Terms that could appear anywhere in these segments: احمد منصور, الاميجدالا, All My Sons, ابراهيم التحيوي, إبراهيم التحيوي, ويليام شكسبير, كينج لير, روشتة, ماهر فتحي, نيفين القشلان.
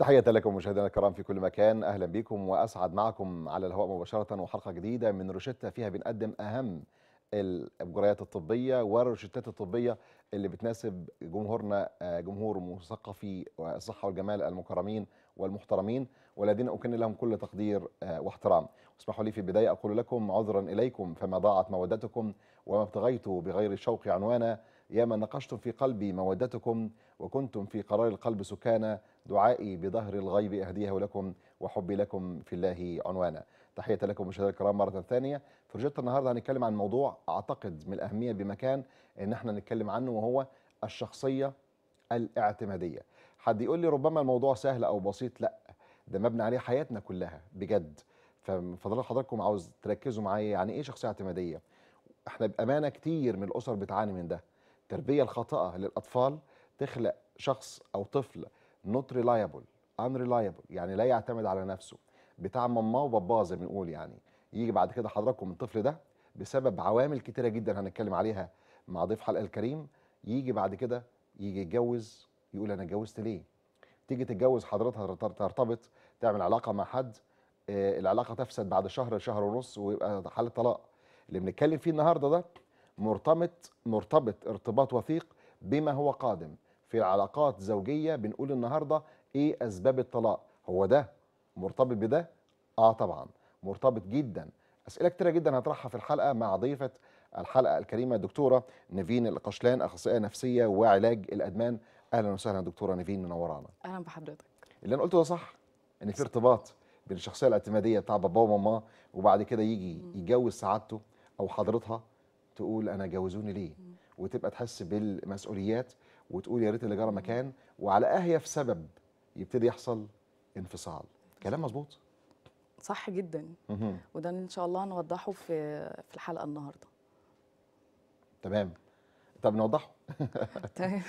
تحية لكم مشاهدينا الكرام في كل مكان، أهلا بكم وأسعد معكم على الهواء مباشرة وحلقة جديدة من روشتة فيها بنقدم أهم الجريات الطبية والروشتات الطبية اللي بتناسب جمهورنا، جمهور مثقفي الصحة والجمال المكرمين والمحترمين والذين أكن لهم كل تقدير واحترام. واسمحوا لي في البداية أقول لكم عذرا إليكم فما ضاعت مودتكم وما ابتغيت بغير الشوق عنوانا، يا من نقشتم في قلبي مودتكم وكنتم في قرار القلب سكانا، دعائي بظهر الغيب أهديه لكم وحبي لكم في الله عنوانا. تحية لكم مشاهدينا الكرام مرة ثانية. في روشتة النهارده هنتكلم عن موضوع أعتقد من الأهمية بمكان إن احنا نتكلم عنه، وهو الشخصية الاعتمادية. حد يقول لي ربما الموضوع سهل أو بسيط، لا ده مبني عليه حياتنا كلها بجد. فمن فضل حضراتكم عاوز تركزوا معايا يعني إيه شخصية اعتمادية. احنا بأمانة كتير من الأسر بتعاني من ده. التربية الخاطئة للأطفال تخلق شخص أو طفل not reliable unreliable، يعني لا يعتمد على نفسه، بتاع ماما وبابا زي ما بنقول. يعني يجي بعد كده حضراتكم الطفل ده بسبب عوامل كتيرة جدا هنتكلم عليها مع ضيف حلقة الكريم، يجي بعد كده يجي يتجوز يقول أنا اتجوزت ليه؟ تيجي تتجوز حضرتها ترتبط تعمل علاقة مع حد، العلاقة تفسد بعد شهر شهر ونص ويبقى حالة طلاق. اللي بنتكلم فيه النهارده ده مرتبط ارتباط وثيق بما هو قادم في العلاقات الزوجية. بنقول النهاردة ايه اسباب الطلاق، هو ده مرتبط بده؟ طبعا مرتبط جدا. اسئلة كتيرة جدا هطرحها في الحلقة مع ضيفة الحلقة الكريمة الدكتورة نيفين القشلان، اخصائية نفسية وعلاج الادمان. اهلا وسهلا دكتورة نيفين، منورانا. اهلا بحضرتك. اللي انا قلته ده صح، ان في ارتباط بين الشخصية الاعتمادية بتاع بابا وماما، وبعد كده يجي يتجوز سعادته او حضرتها تقول انا جوزوني ليه، وتبقى تحس بالمسؤوليات وتقول يا ريت اللي جرى مكان، وعلى اهيف سبب يبتدي يحصل انفصال. كلام مظبوط صح جدا، وده ان شاء الله نوضحه في الحلقه النهارده. تمام، طب نوضحه. تمام.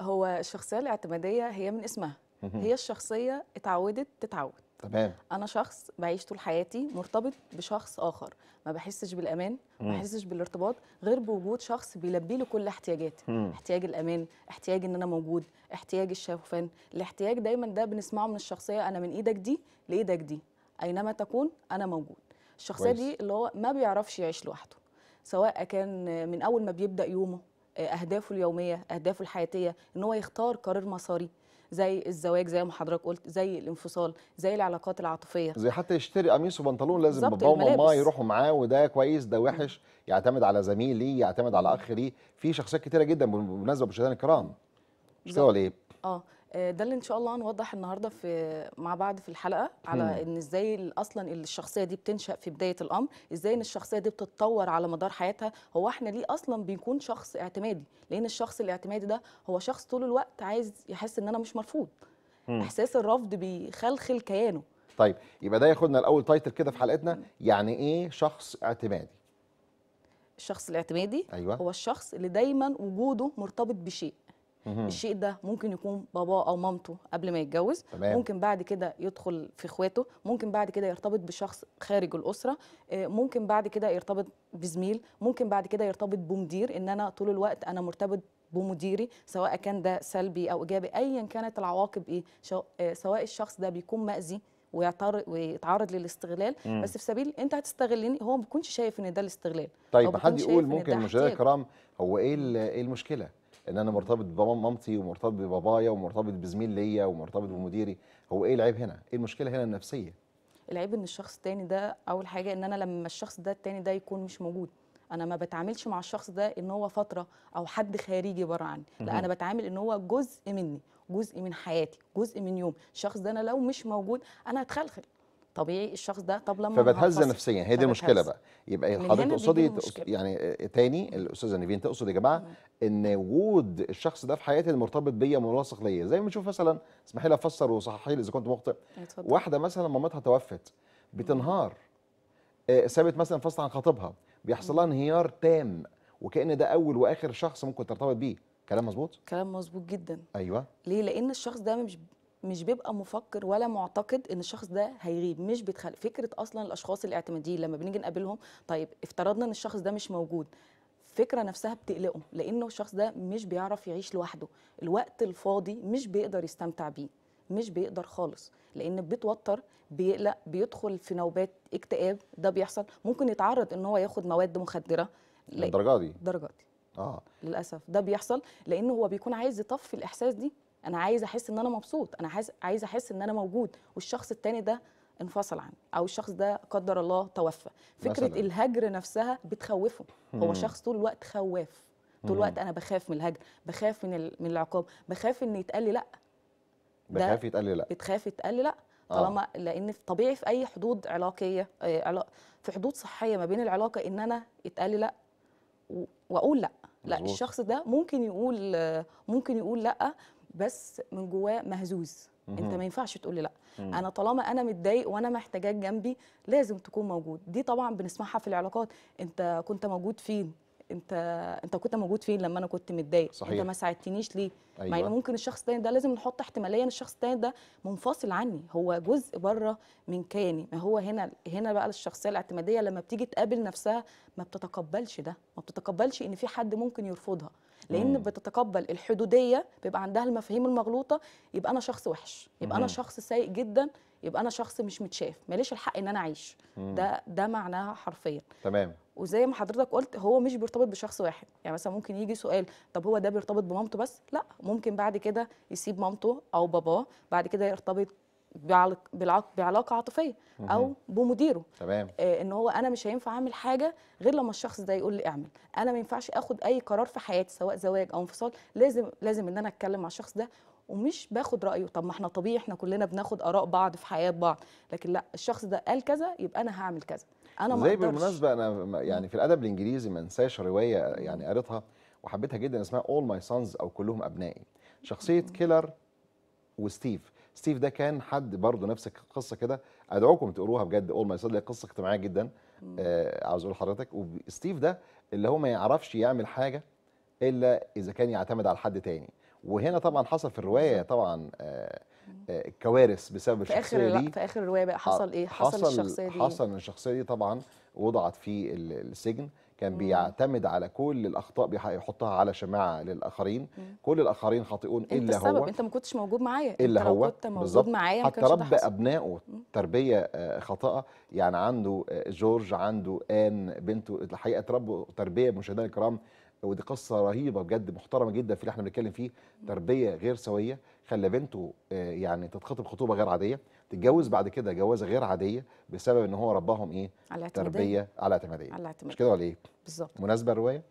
هو الشخصيه الاعتماديه هي من اسمها، هي الشخصيه اتعودت تتعود. تمام. أنا شخص بعيش طول حياتي مرتبط بشخص آخر، ما بحسش بالأمان، ما بحسش بالارتباط غير بوجود شخص بيلبي له كل احتياجاتي، احتياج الأمان، احتياج إن أنا موجود، احتياج الشوفان، الاحتياج دايما ده بنسمعه من الشخصية، أنا من إيدك دي لإيدك دي، أينما تكون أنا موجود. الشخصية دي اللي هو ما بيعرفش يعيش لوحده، سواء كان من أول ما بيبدأ يومه، أهدافه اليومية، أهدافه الحياتية، إن هو يختار قرار مساري، زي الزواج زي ما حضرتك قلت، زي الانفصال، زي العلاقات العاطفيه، زي حتى يشتري قميص وبنطلون لازم بابا وماما يروحوا معاه، وده كويس ده وحش، يعتمد على زميل ليه، يعتمد على اخ ليه. في شخصيات كتيره جدا بالمناسبه مشاهدينا الكرام. مش كده ولا ايه؟ ده اللي ان شاء الله هنوضح النهارده مع بعض في الحلقه، على ان ازاي اصلا الشخصيه دي بتنشا في بدايه الامر، ازاي ان الشخصيه دي بتتطور على مدار حياتها. هو احنا ليه اصلا بيكون شخص اعتمادي؟ لان الشخص الاعتمادي ده هو شخص طول الوقت عايز يحس ان انا مش مرفوض. احساس الرفض بيخلخل كيانه. طيب يبقى ده ياخدنا الاول تايتل كده في حلقتنا، يعني ايه شخص اعتمادي؟ الشخص الاعتمادي هو الشخص اللي دايما وجوده مرتبط بشيء. الشيء ده ممكن يكون باباه او مامته قبل ما يتجوز، ممكن بعد كده يدخل في اخواته، ممكن بعد كده يرتبط بشخص خارج الاسره، ممكن بعد كده يرتبط بزميل، ممكن بعد كده يرتبط بمدير. ان انا طول الوقت انا مرتبط بمديري، سواء كان ده سلبي او ايجابي، ايا كانت العواقب ايه، سواء الشخص ده بيكون مأذي ويتعرض للاستغلال، بس في سبيل انت هتستغلني، هو ما بيكونش شايف ان ده الاستغلال. طيب حد يقول ممكن مشاهدينا الكرام هو ايه المشكله؟ ان انا مرتبط ببابا ومامتي ومرتبط ببابايا ومرتبط بزميل ليا ومرتبط بمديري، هو ايه العيب هنا؟ ايه المشكله هنا النفسيه؟ العيب ان الشخص التاني ده، اول حاجه ان انا لما الشخص ده التاني ده يكون مش موجود، انا ما بتعاملش مع الشخص ده ان هو فتره او حد خارجي بره عني، لا انا بتعامل ان هو جزء مني، جزء من حياتي، جزء من يوم. الشخص ده انا لو مش موجود انا هتخلخل طبيعي. الشخص ده طب لما فبتهزه نفسيا، هي دي المشكله بقى. يبقى حضرتك تقصدي يعني تاني الاستاذه نيفين تقصد يا جماعه ان وجود الشخص ده في حياتي المرتبط بيا ملاصق ليا، زي ما بنشوف مثلا، اسمحي لي افسر وصححي لي اذا كنت مخطئ. واحده مثلا مامتها توفت بتنهار، سابت مثلا فصل عن خطيبها، بيحصل لها انهيار تام، وكأن ده اول واخر شخص ممكن ترتبط بيه. كلام مظبوط؟ كلام مظبوط جدا. ايوه. ليه؟ لان الشخص ده مش بيبقى مفكر ولا معتقد ان الشخص ده هيغيب، مش بيتخلق. فكره اصلا الاشخاص الاعتماديين لما بنيجي نقابلهم، طيب افترضنا ان الشخص ده مش موجود، الفكره نفسها بتقلقهم، لانه الشخص ده مش بيعرف يعيش لوحده، الوقت الفاضي مش بيقدر يستمتع بيه، مش بيقدر خالص، لان بيتوتر، بيقلق، بيدخل في نوبات اكتئاب. ده بيحصل، ممكن يتعرض ان هو ياخد مواد مخدره. الدرجه دي للاسف ده بيحصل، لان هو بيكون عايز يطفي الاحساس دي. انا عايز احس ان انا مبسوط، انا عايز احس ان انا موجود، والشخص التاني ده انفصل عني، او الشخص ده قدر الله توفى. فكره مثلاً الهجر نفسها بتخوفه. هو شخص طول الوقت خواف، طول الوقت انا بخاف من الهجر، بخاف من العقاب، بخاف ان يتقال لي لا، بخاف يتقال لي لا، بتخاف يتقال لي لا. طالما لان طبيعي في اي حدود علاقيه، في حدود صحيه ما بين العلاقه، ان انا يتقال لي لا واقول لا. لا، الشخص ده ممكن يقول لا، بس من جواه مهزوز. انت ما ينفعش تقول لي لا، انا طالما انا متضايق وانا محتاجاك جنبي لازم تكون موجود. دي طبعا بنسمعها في العلاقات. انت كنت موجود فين؟ انت كنت موجود فين لما انا كنت متضايق؟ انت ما ساعدتنيش ليه؟ أيوة. مع ان ممكن الشخص الثاني ده، لازم نحط احتماليا الشخص الثاني ده منفصل عني، هو جزء بره من كياني. ما هو هنا بقى الشخصيه الاعتماديه لما بتيجي تقابل نفسها ما بتتقبلش ده، ما بتتقبلش ان في حد ممكن يرفضها، لان بتتقبل الحدوديه، بيبقى عندها المفاهيم المغلوطه. يبقى انا شخص وحش، يبقى انا شخص سيء جدا، يبقى انا شخص مش متشاف، ماليش الحق ان انا اعيش. ده معناها حرفيا. تمام. وزي ما حضرتك قلت، هو مش بيرتبط بشخص واحد. يعني مثلا ممكن يجي سؤال، طب هو ده بيرتبط بمامته بس؟ لا، ممكن بعد كده يسيب مامته او باباه، بعد كده يرتبط بعلاقه عاطفيه او بمديره. تمام. ان هو انا مش هينفع اعمل حاجه غير لما الشخص ده يقول لي اعمل. انا ما ينفعش اخد اي قرار في حياتي، سواء زواج او انفصال، لازم ان انا اتكلم مع الشخص ده، ومش باخد رايه. طب ما احنا طبيعي، احنا كلنا بناخد اراء بعض في حياه بعض، لكن لا، الشخص ده قال كذا يبقى انا هعمل كذا. انا زي بالمناسبه انا يعني في الادب الانجليزي ما انساش روايه يعني قريتها وحبيتها جدا، اسمها All My Sons او كلهم ابنائي. شخصيه كيلر وستيف. ستيف ده كان حد برضه نفس القصه كده، ادعوكم تقروها بجد. All My Sons دي قصه اجتماعيه جدا، عاوز اقول لحضرتك. وستيف ده اللي هو ما يعرفش يعمل حاجه الا اذا كان يعتمد على حد تاني. وهنا طبعا حصل في الروايه طبعا كوارث بسبب الشخصيه دي. في اخر الروايه بقى حصل ايه؟ حصل الشخصيه دي. حصل ان الشخصيه دي طبعا وضعت في السجن. كان بيعتمد على كل الاخطاء بيحطها على شماعه للاخرين. كل الاخرين خاطئون الا هو. انت ما كنتش موجود معايا، الا هو كنت موجود معايا. حتى ربى ابنائه تربيه خاطئه. يعني عنده جورج، عنده ان بنته، الحقيقه تربوا تربيه مشاهدينا الكرام، ودي قصه رهيبه بجد، محترمه جدا في اللي احنا بنتكلم فيه. تربيه غير سويه، خلى بنته يعني تتخطب خطوبه غير عاديه، تتجوز بعد كده جوازه غير عاديه، بسبب ان هو رباهم ايه؟ على تربيه على اعتماديه. مش كده ولا ايه؟ بالظبط. مناسبه الروايه؟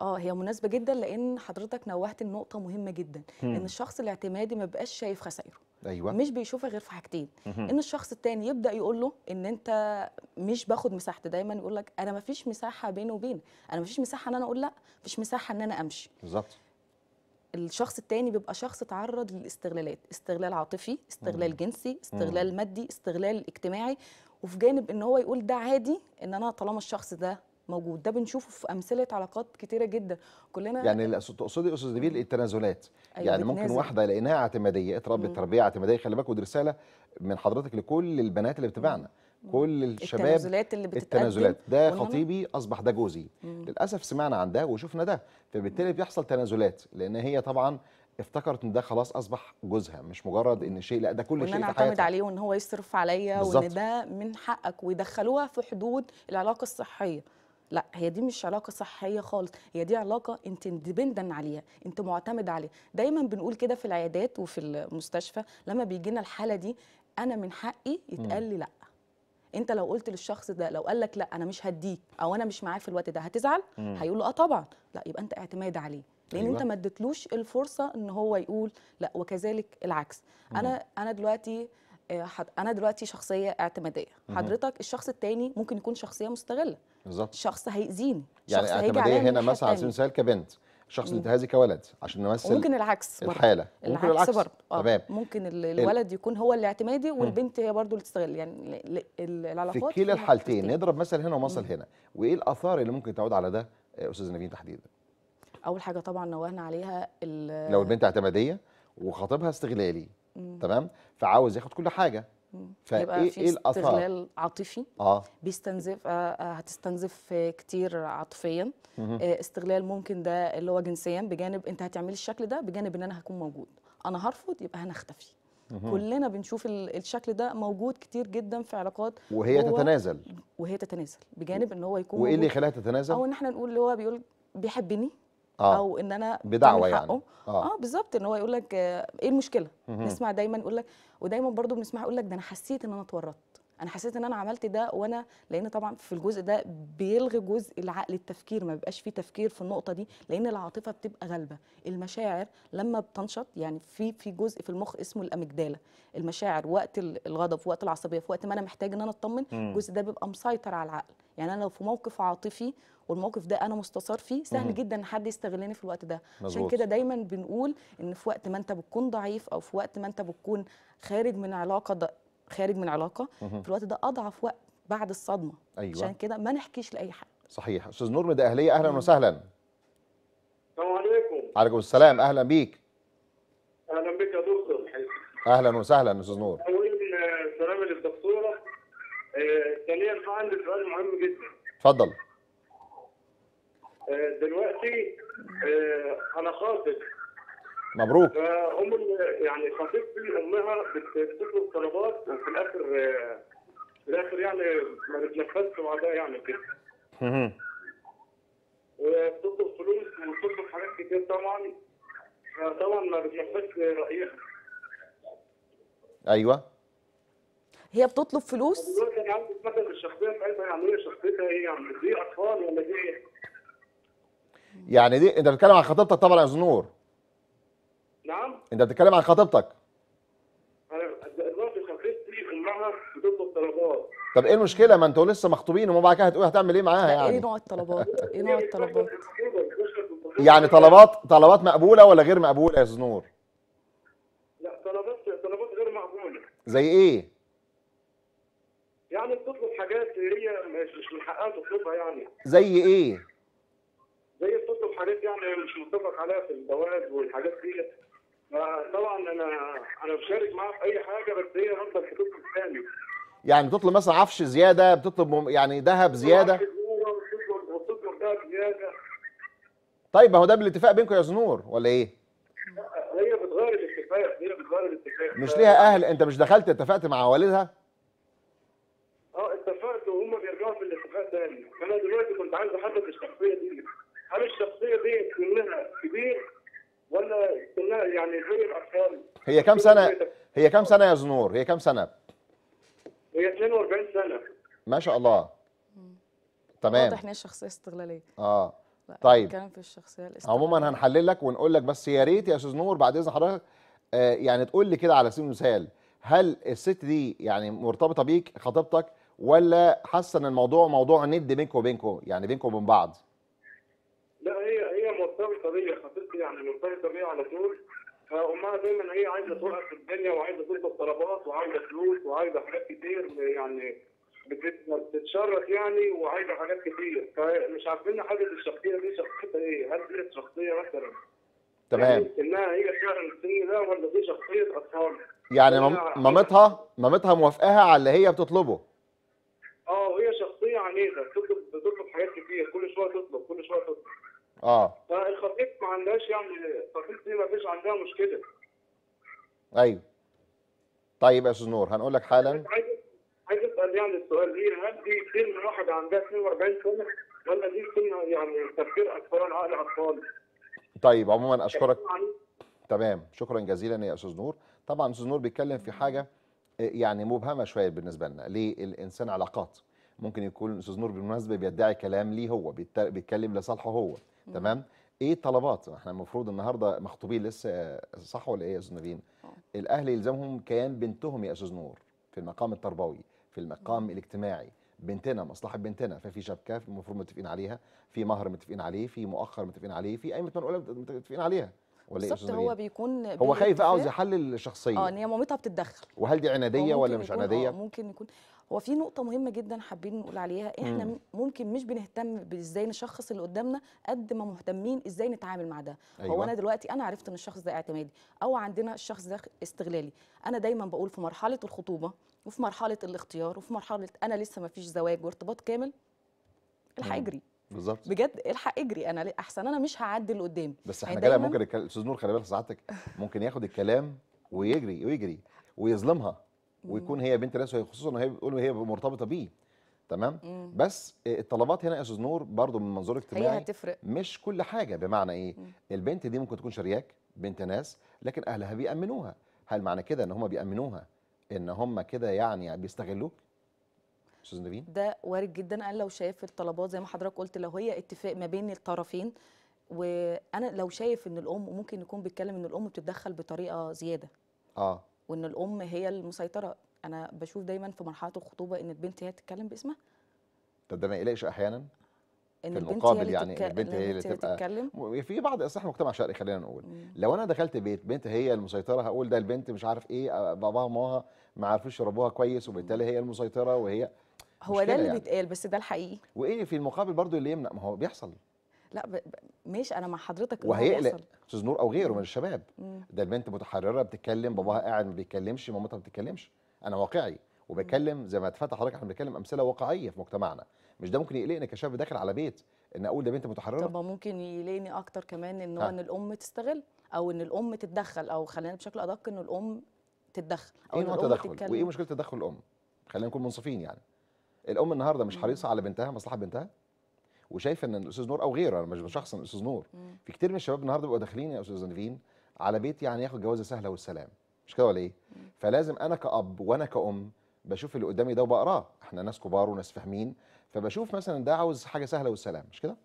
هي مناسبه جدا، لان حضرتك نوهت النقطه مهمه جدا، ان الشخص الاعتمادي ما بقاش شايف خسائره. ايوه. مش بيشوفها غير في حاجتين، ان الشخص الثاني يبدا يقول له ان انت مش باخد مساحتي. دايما يقول لك انا ما فيش مساحه بيني وبينك، انا ما فيش مساحه ان انا اقول لا، ما فيش مساحه ان انا امشي. بالظبط. الشخص الثاني بيبقى شخص اتعرض للاستغلالات، استغلال عاطفي، استغلال جنسي، استغلال مادي، استغلال اجتماعي. وفي جانب ان هو يقول ده عادي ان انا طالما الشخص ده موجود. ده بنشوفه في امثله علاقات كتيره جدا كلنا. يعني تقصدي يا استاذ نبيل التنازلات؟ أيوة. يعني ممكن واحده لقيناها اعتماديه، اتربت تربيه اعتماديه. خلي بالك، ودي رساله من حضرتك لكل البنات اللي بتتابعنا، كل الشباب، التنازلات اللي بتتقدم. التنازلات، ده خطيبي اصبح ده جوزي. للاسف سمعنا عن ده وشفنا ده، فبالتالي بيحصل تنازلات، لان هي طبعا افتكرت ان ده خلاص اصبح جوزها، مش مجرد ان شيء، لا ده كل شيء في حياتها، وان انا اعتمد عليه، وان هو يصرف عليا، وان ده من حقك. ويدخلوها في حدود العلاقه الصحيه. لا، هي دي مش علاقه صحيه خالص، هي دي علاقه انت ديبندنت عليها، انت معتمد عليها. دايما بنقول كده في العيادات وفي المستشفى لما بيجي لنا الحاله دي، انا من حقي يتقال لي لا. انت لو قلت للشخص ده، لو قال لك لا انا مش هديك، او انا مش معاه في الوقت ده، هتزعل؟ هيقول له اه طبعا. لا، يبقى انت اعتماد عليه، لان انت ما اديتلوش الفرصه ان هو يقول لا. وكذلك العكس. انا دلوقتي شخصيه اعتماديه، حضرتك الشخص الثاني ممكن يكون شخصيه مستغله. بالظبط. شخص هيأذيني، يعني شخص هيجي عليا هنا مثلا، على سبيل المثال كبنت، شخص الانتهازي كولد، عشان نمثل. ممكن العكس الحاله، ممكن العكس برضه. تمام. ممكن الولد يكون هو الاعتمادي والبنت هي برضه اللي تستغل. يعني العلاقات في كلا الحالتين. نضرب مثل هنا ومثل هنا، وايه الاثار اللي ممكن تعود على ده استاذ نيفين تحديدا؟ اول حاجه طبعا نوهنا عليها، لو البنت اعتماديه وخطيبها استغلالي، تمام، فعاوز ياخد كل حاجه، فايه الاثار؟ استغلال عاطفي. بيستنزف، هتستنزف كتير عاطفيا. استغلال ممكن ده اللي هو جنسيا، بجانب انت هتعملي الشكل ده، بجانب ان انا هكون موجود، انا هرفض يبقى هنختفي. كلنا بنشوف الشكل ده موجود كتير جدا في علاقات وهي تتنازل بجانب ان هو يكون وايه اللي يخليها تتنازل او ان احنا نقول اللي هو بيقول بيحبني او ان انا بدعوه يعني بالظبط ان هو يقول لك ايه المشكله نسمع دايما يقول لك ودايما برضو بنسمع يقول لك ده انا حسيت ان انا اتورطت انا حسيت ان انا عملت ده وانا لان طبعا في الجزء ده بيلغي جزء العقل التفكير ما بيبقاش فيه تفكير في النقطه دي لان العاطفه بتبقى غالبه المشاعر لما بتنشط يعني في جزء في المخ اسمه الاميجدالا المشاعر وقت الغضب في وقت العصبيه في وقت ما انا محتاج ان انا اطمن الجزء ده بيبقى مسيطر على العقل يعني انا لو في موقف عاطفي والموقف ده انا مستثار فيه سهل جدا ان حد يستغلني في الوقت ده عشان كده دايما بنقول ان في وقت ما انت بتكون ضعيف او في وقت ما انت بتكون خارج من علاقه في الوقت ده اضعف وقت بعد الصدمه عشان كده ما نحكيش لاي حد. صحيح. استاذ نور من الاهليه اهلا وسهلا. السلام عليكم. وعليكم السلام. اهلا بيك. اهلا بك يا دكتور. اهلا وسهلا استاذ نور. اولا سلام للدكتوره. ثانيا عندي سؤال مهم جدا. اتفضل. دلوقتي انا خاطب. مبروك. فهم يعني خطيبتي امها بتطلب طلبات وفي الاخر يعني ما بتنفذش وعدها يعني كده. وبتطلب فلوس وبتطلب حاجات كتير طبعا فطبعا ما بتنفذش رايها. ايوه. هي بتطلب فلوس؟ دلوقتي انا عايز اتمثل الشخصيه بتاعتها يعني هي شخصيتها ايه؟ يعني دي اطفال ولا دي ايه؟ يعني دي انت بتتكلم عن خطيبتك طبعا يا زنور. نعم؟ أنت بتتكلم عن خطيبتك. أنا دلوقتي خطيبتي أمها بتطلب طلبات. طب إيه المشكلة؟ ما أنتوا لسه مخطوبين وبعد كده هتقولي هتعمل إيه معاها يعني؟ إيه نوع الطلبات؟ إيه نوع الطلبات؟ يعني طلبات مقبولة ولا غير مقبولة يا أستاذ نور؟ لا طلبات غير مقبولة. زي إيه؟ يعني بتطلب حاجات هي مش من حقها تطلبها يعني. زي إيه؟ زي بتطلب حاجات يعني مش متفق عليها في الجواز والحاجات دي. طبعا انا بشارك معاها في اي حاجه بس هي رافضه الخطوط الثاني. يعني بتطلب مثلا عفش زياده، بتطلب يعني ذهب زياده. بتطلب ذهب زياده. طيب ما هو ده بالاتفاق بينكم يا زنور ولا ايه؟ لا هي بتغير الاتفاق، مش ليها اهل، انت مش دخلت اتفقت مع والدها؟ اتفقت وهم بيرجعوا في الاتفاق ثاني، فانا دلوقتي كنت عايز احدد الشخصيه دي، هل الشخصيه دي سنها كبير؟ ولا سنها يعني غير الاطفال. هي كام سنه؟ هي كام سنه يا زنور؟ هي كام سنه؟ هي 42 سنه. ما شاء الله. تمام. واضح ان هي شخصيه استغلاليه. طيب. الكلام في الشخصيه الاستغلاليه. عموما هنحلل لك ونقول لك بس يا ريت يا استاذ نور بعد اذن حضرتك يعني تقول لي كده على سبيل المثال هل الست دي يعني مرتبطه بيك خطيبتك ولا حاسه ان الموضوع موضوع ند بينكم وبين بعض؟ لا هي مرتبطه بيا خطيبتي يعني مرتبطه بيا على طول فامها دايما هي عايزه تقع في الدنيا وعايزه تطلب طلبات وعايزه فلوس وعايزه حاجات كتير يعني بتتشرط يعني وعايزه حاجات كتير فمش عارفين نحدد الشخصيه دي شخصيتها ايه؟ هل دي شخصيه مثلا تمام انها هي فعلا السن ده ولا دي شخصيه اطفال؟ يعني مامتها موافقاها على اللي هي بتطلبه. وهي شخصيه عنيفه بتطلب حاجات كتير كل شويه تطلب. فالخطيب ما عندهاش يعني الخطيب دي ما فيش عندها مشكله. ايوه. طيب يا استاذ نور هنقول لك حالا. عايز اسال يعني السؤال دي هل دي سن واحده عندها 42 سنه ولا دي سن يعني تفكير اطفال عقل اطفال؟ طيب عموما اشكرك. تمام شكرا جزيلا يا استاذ نور. طبعا استاذ نور بيتكلم في حاجه يعني مبهمه شويه بالنسبه لنا للانسان علاقات ممكن يكون استاذ نور بالمناسبه بيدعي كلام ليه هو بيتكلم لصالحه هو. تمام. ايه الطلبات؟ احنا المفروض النهارده مخطوبين لسه صح ولا ايه يا استاذ نبيل؟ الاهل يلزمهم كيان بنتهم يا استاذ نور في المقام التربوي في المقام الاجتماعي بنتنا مصلحه بنتنا ففي شبكه المفروض متفقين عليها في مهر متفقين عليه في مؤخر متفقين عليه في اي متفقين عليها ولا بالظبط هو بيكون هو خايف عاوز يحلل الشخصيه ان هي مامتها بتتدخل وهل دي عناديه ولا مش عناديه؟ ممكن يكون هو في نقطة مهمة جدا حابين نقول عليها احنا ممكن مش بنهتم بازاي نشخص اللي قدامنا قد ما مهتمين ازاي نتعامل مع ده. هو انا دلوقتي انا عرفت ان الشخص ده اعتمادي او عندنا الشخص ده استغلالي، انا دايما بقول في مرحلة الخطوبة وفي مرحلة الاختيار وفي مرحلة انا لسه ما فيش زواج وارتباط كامل الحق اجري. بالظبط بجد الحق اجري انا احسن انا مش هعدي اللي قدامي. بس احنا كده ممكن استاذ نور خلي بالك سعادتك ممكن ياخد الكلام ويجري ويظلمها ويكون هي بنت ناس، خصوصا ان هي بتقول هي مرتبطه بيه. تمام. بس الطلبات هنا يا استاذ نور برضو من منظور اجتماعي هي هتفرق، مش كل حاجه. بمعنى ايه؟ البنت دي ممكن تكون شرياك، بنت ناس، لكن اهلها بيأمنوها. هل معنى كده ان هم بيأمنوها ان هم كده يعني بيستغلوك؟ استاذ نيفين ده وارد جدا. انا لو شايف الطلبات زي ما حضرتك قلت، لو هي اتفاق ما بين الطرفين، وانا لو شايف ان الام ممكن يكون بيتكلم ان الام بتتدخل بطريقه زياده، وان الام هي المسيطره. انا بشوف دايما في مرحله الخطوبه ان البنت هي تتكلم باسمها. طب ده ما يقلقش احيانا في المقابل؟ يعني البنت هي اللي تتكلم. في بعض اصح مجتمع شرقي خلينا نقول، لو انا دخلت بيت بنت هي المسيطره هقول ده البنت مش عارف ايه، باباها وماها ما عرفوش يربوها كويس وبالتالي هي المسيطره وهي هو ده اللي يعني بيتقال. بس ده الحقيقي. وايه في المقابل برضو اللي يمنع؟ ما هو بيحصل. لا ماشي، انا مع حضرتك. وهيقلق استاذ نور او غيره من الشباب، ده البنت متحرره بتتكلم، باباها قاعد ما بيتكلمش، مامتها ما بتتكلمش. انا واقعي وبكلم زي ما اتفتح حضرتك، احنا بنتكلم امثله واقعيه في مجتمعنا. مش ده ممكن يقلقني كشاب داخل على بيت ان اقول ده بنت متحرره؟ طب ممكن يقلقني اكتر كمان ان هو ان الام تستغل او ان الام تتدخل، او خلينا بشكل ادق ان الام تتدخل او إيه الام تتدخل. وايه مشكله تدخل الام؟ خلينا نكون منصفين يعني. الام النهارده مش حريصه على بنتها، مصلحه بنتها، وشايف ان الاستاذ نور او غيره، انا مش بشخصن الاستاذ نور، في كتير من الشباب النهارده بيبقوا داخلين يا استاذ نيفين على بيت يعني ياخد جوازه سهله والسلام، مش كده ولا ايه؟ فلازم انا كاب وانا كام بشوف اللي قدامي ده وبقراه، احنا ناس كبار وناس فاهمين، فبشوف مثلا ده عاوز حاجه سهله والسلام، مش كده؟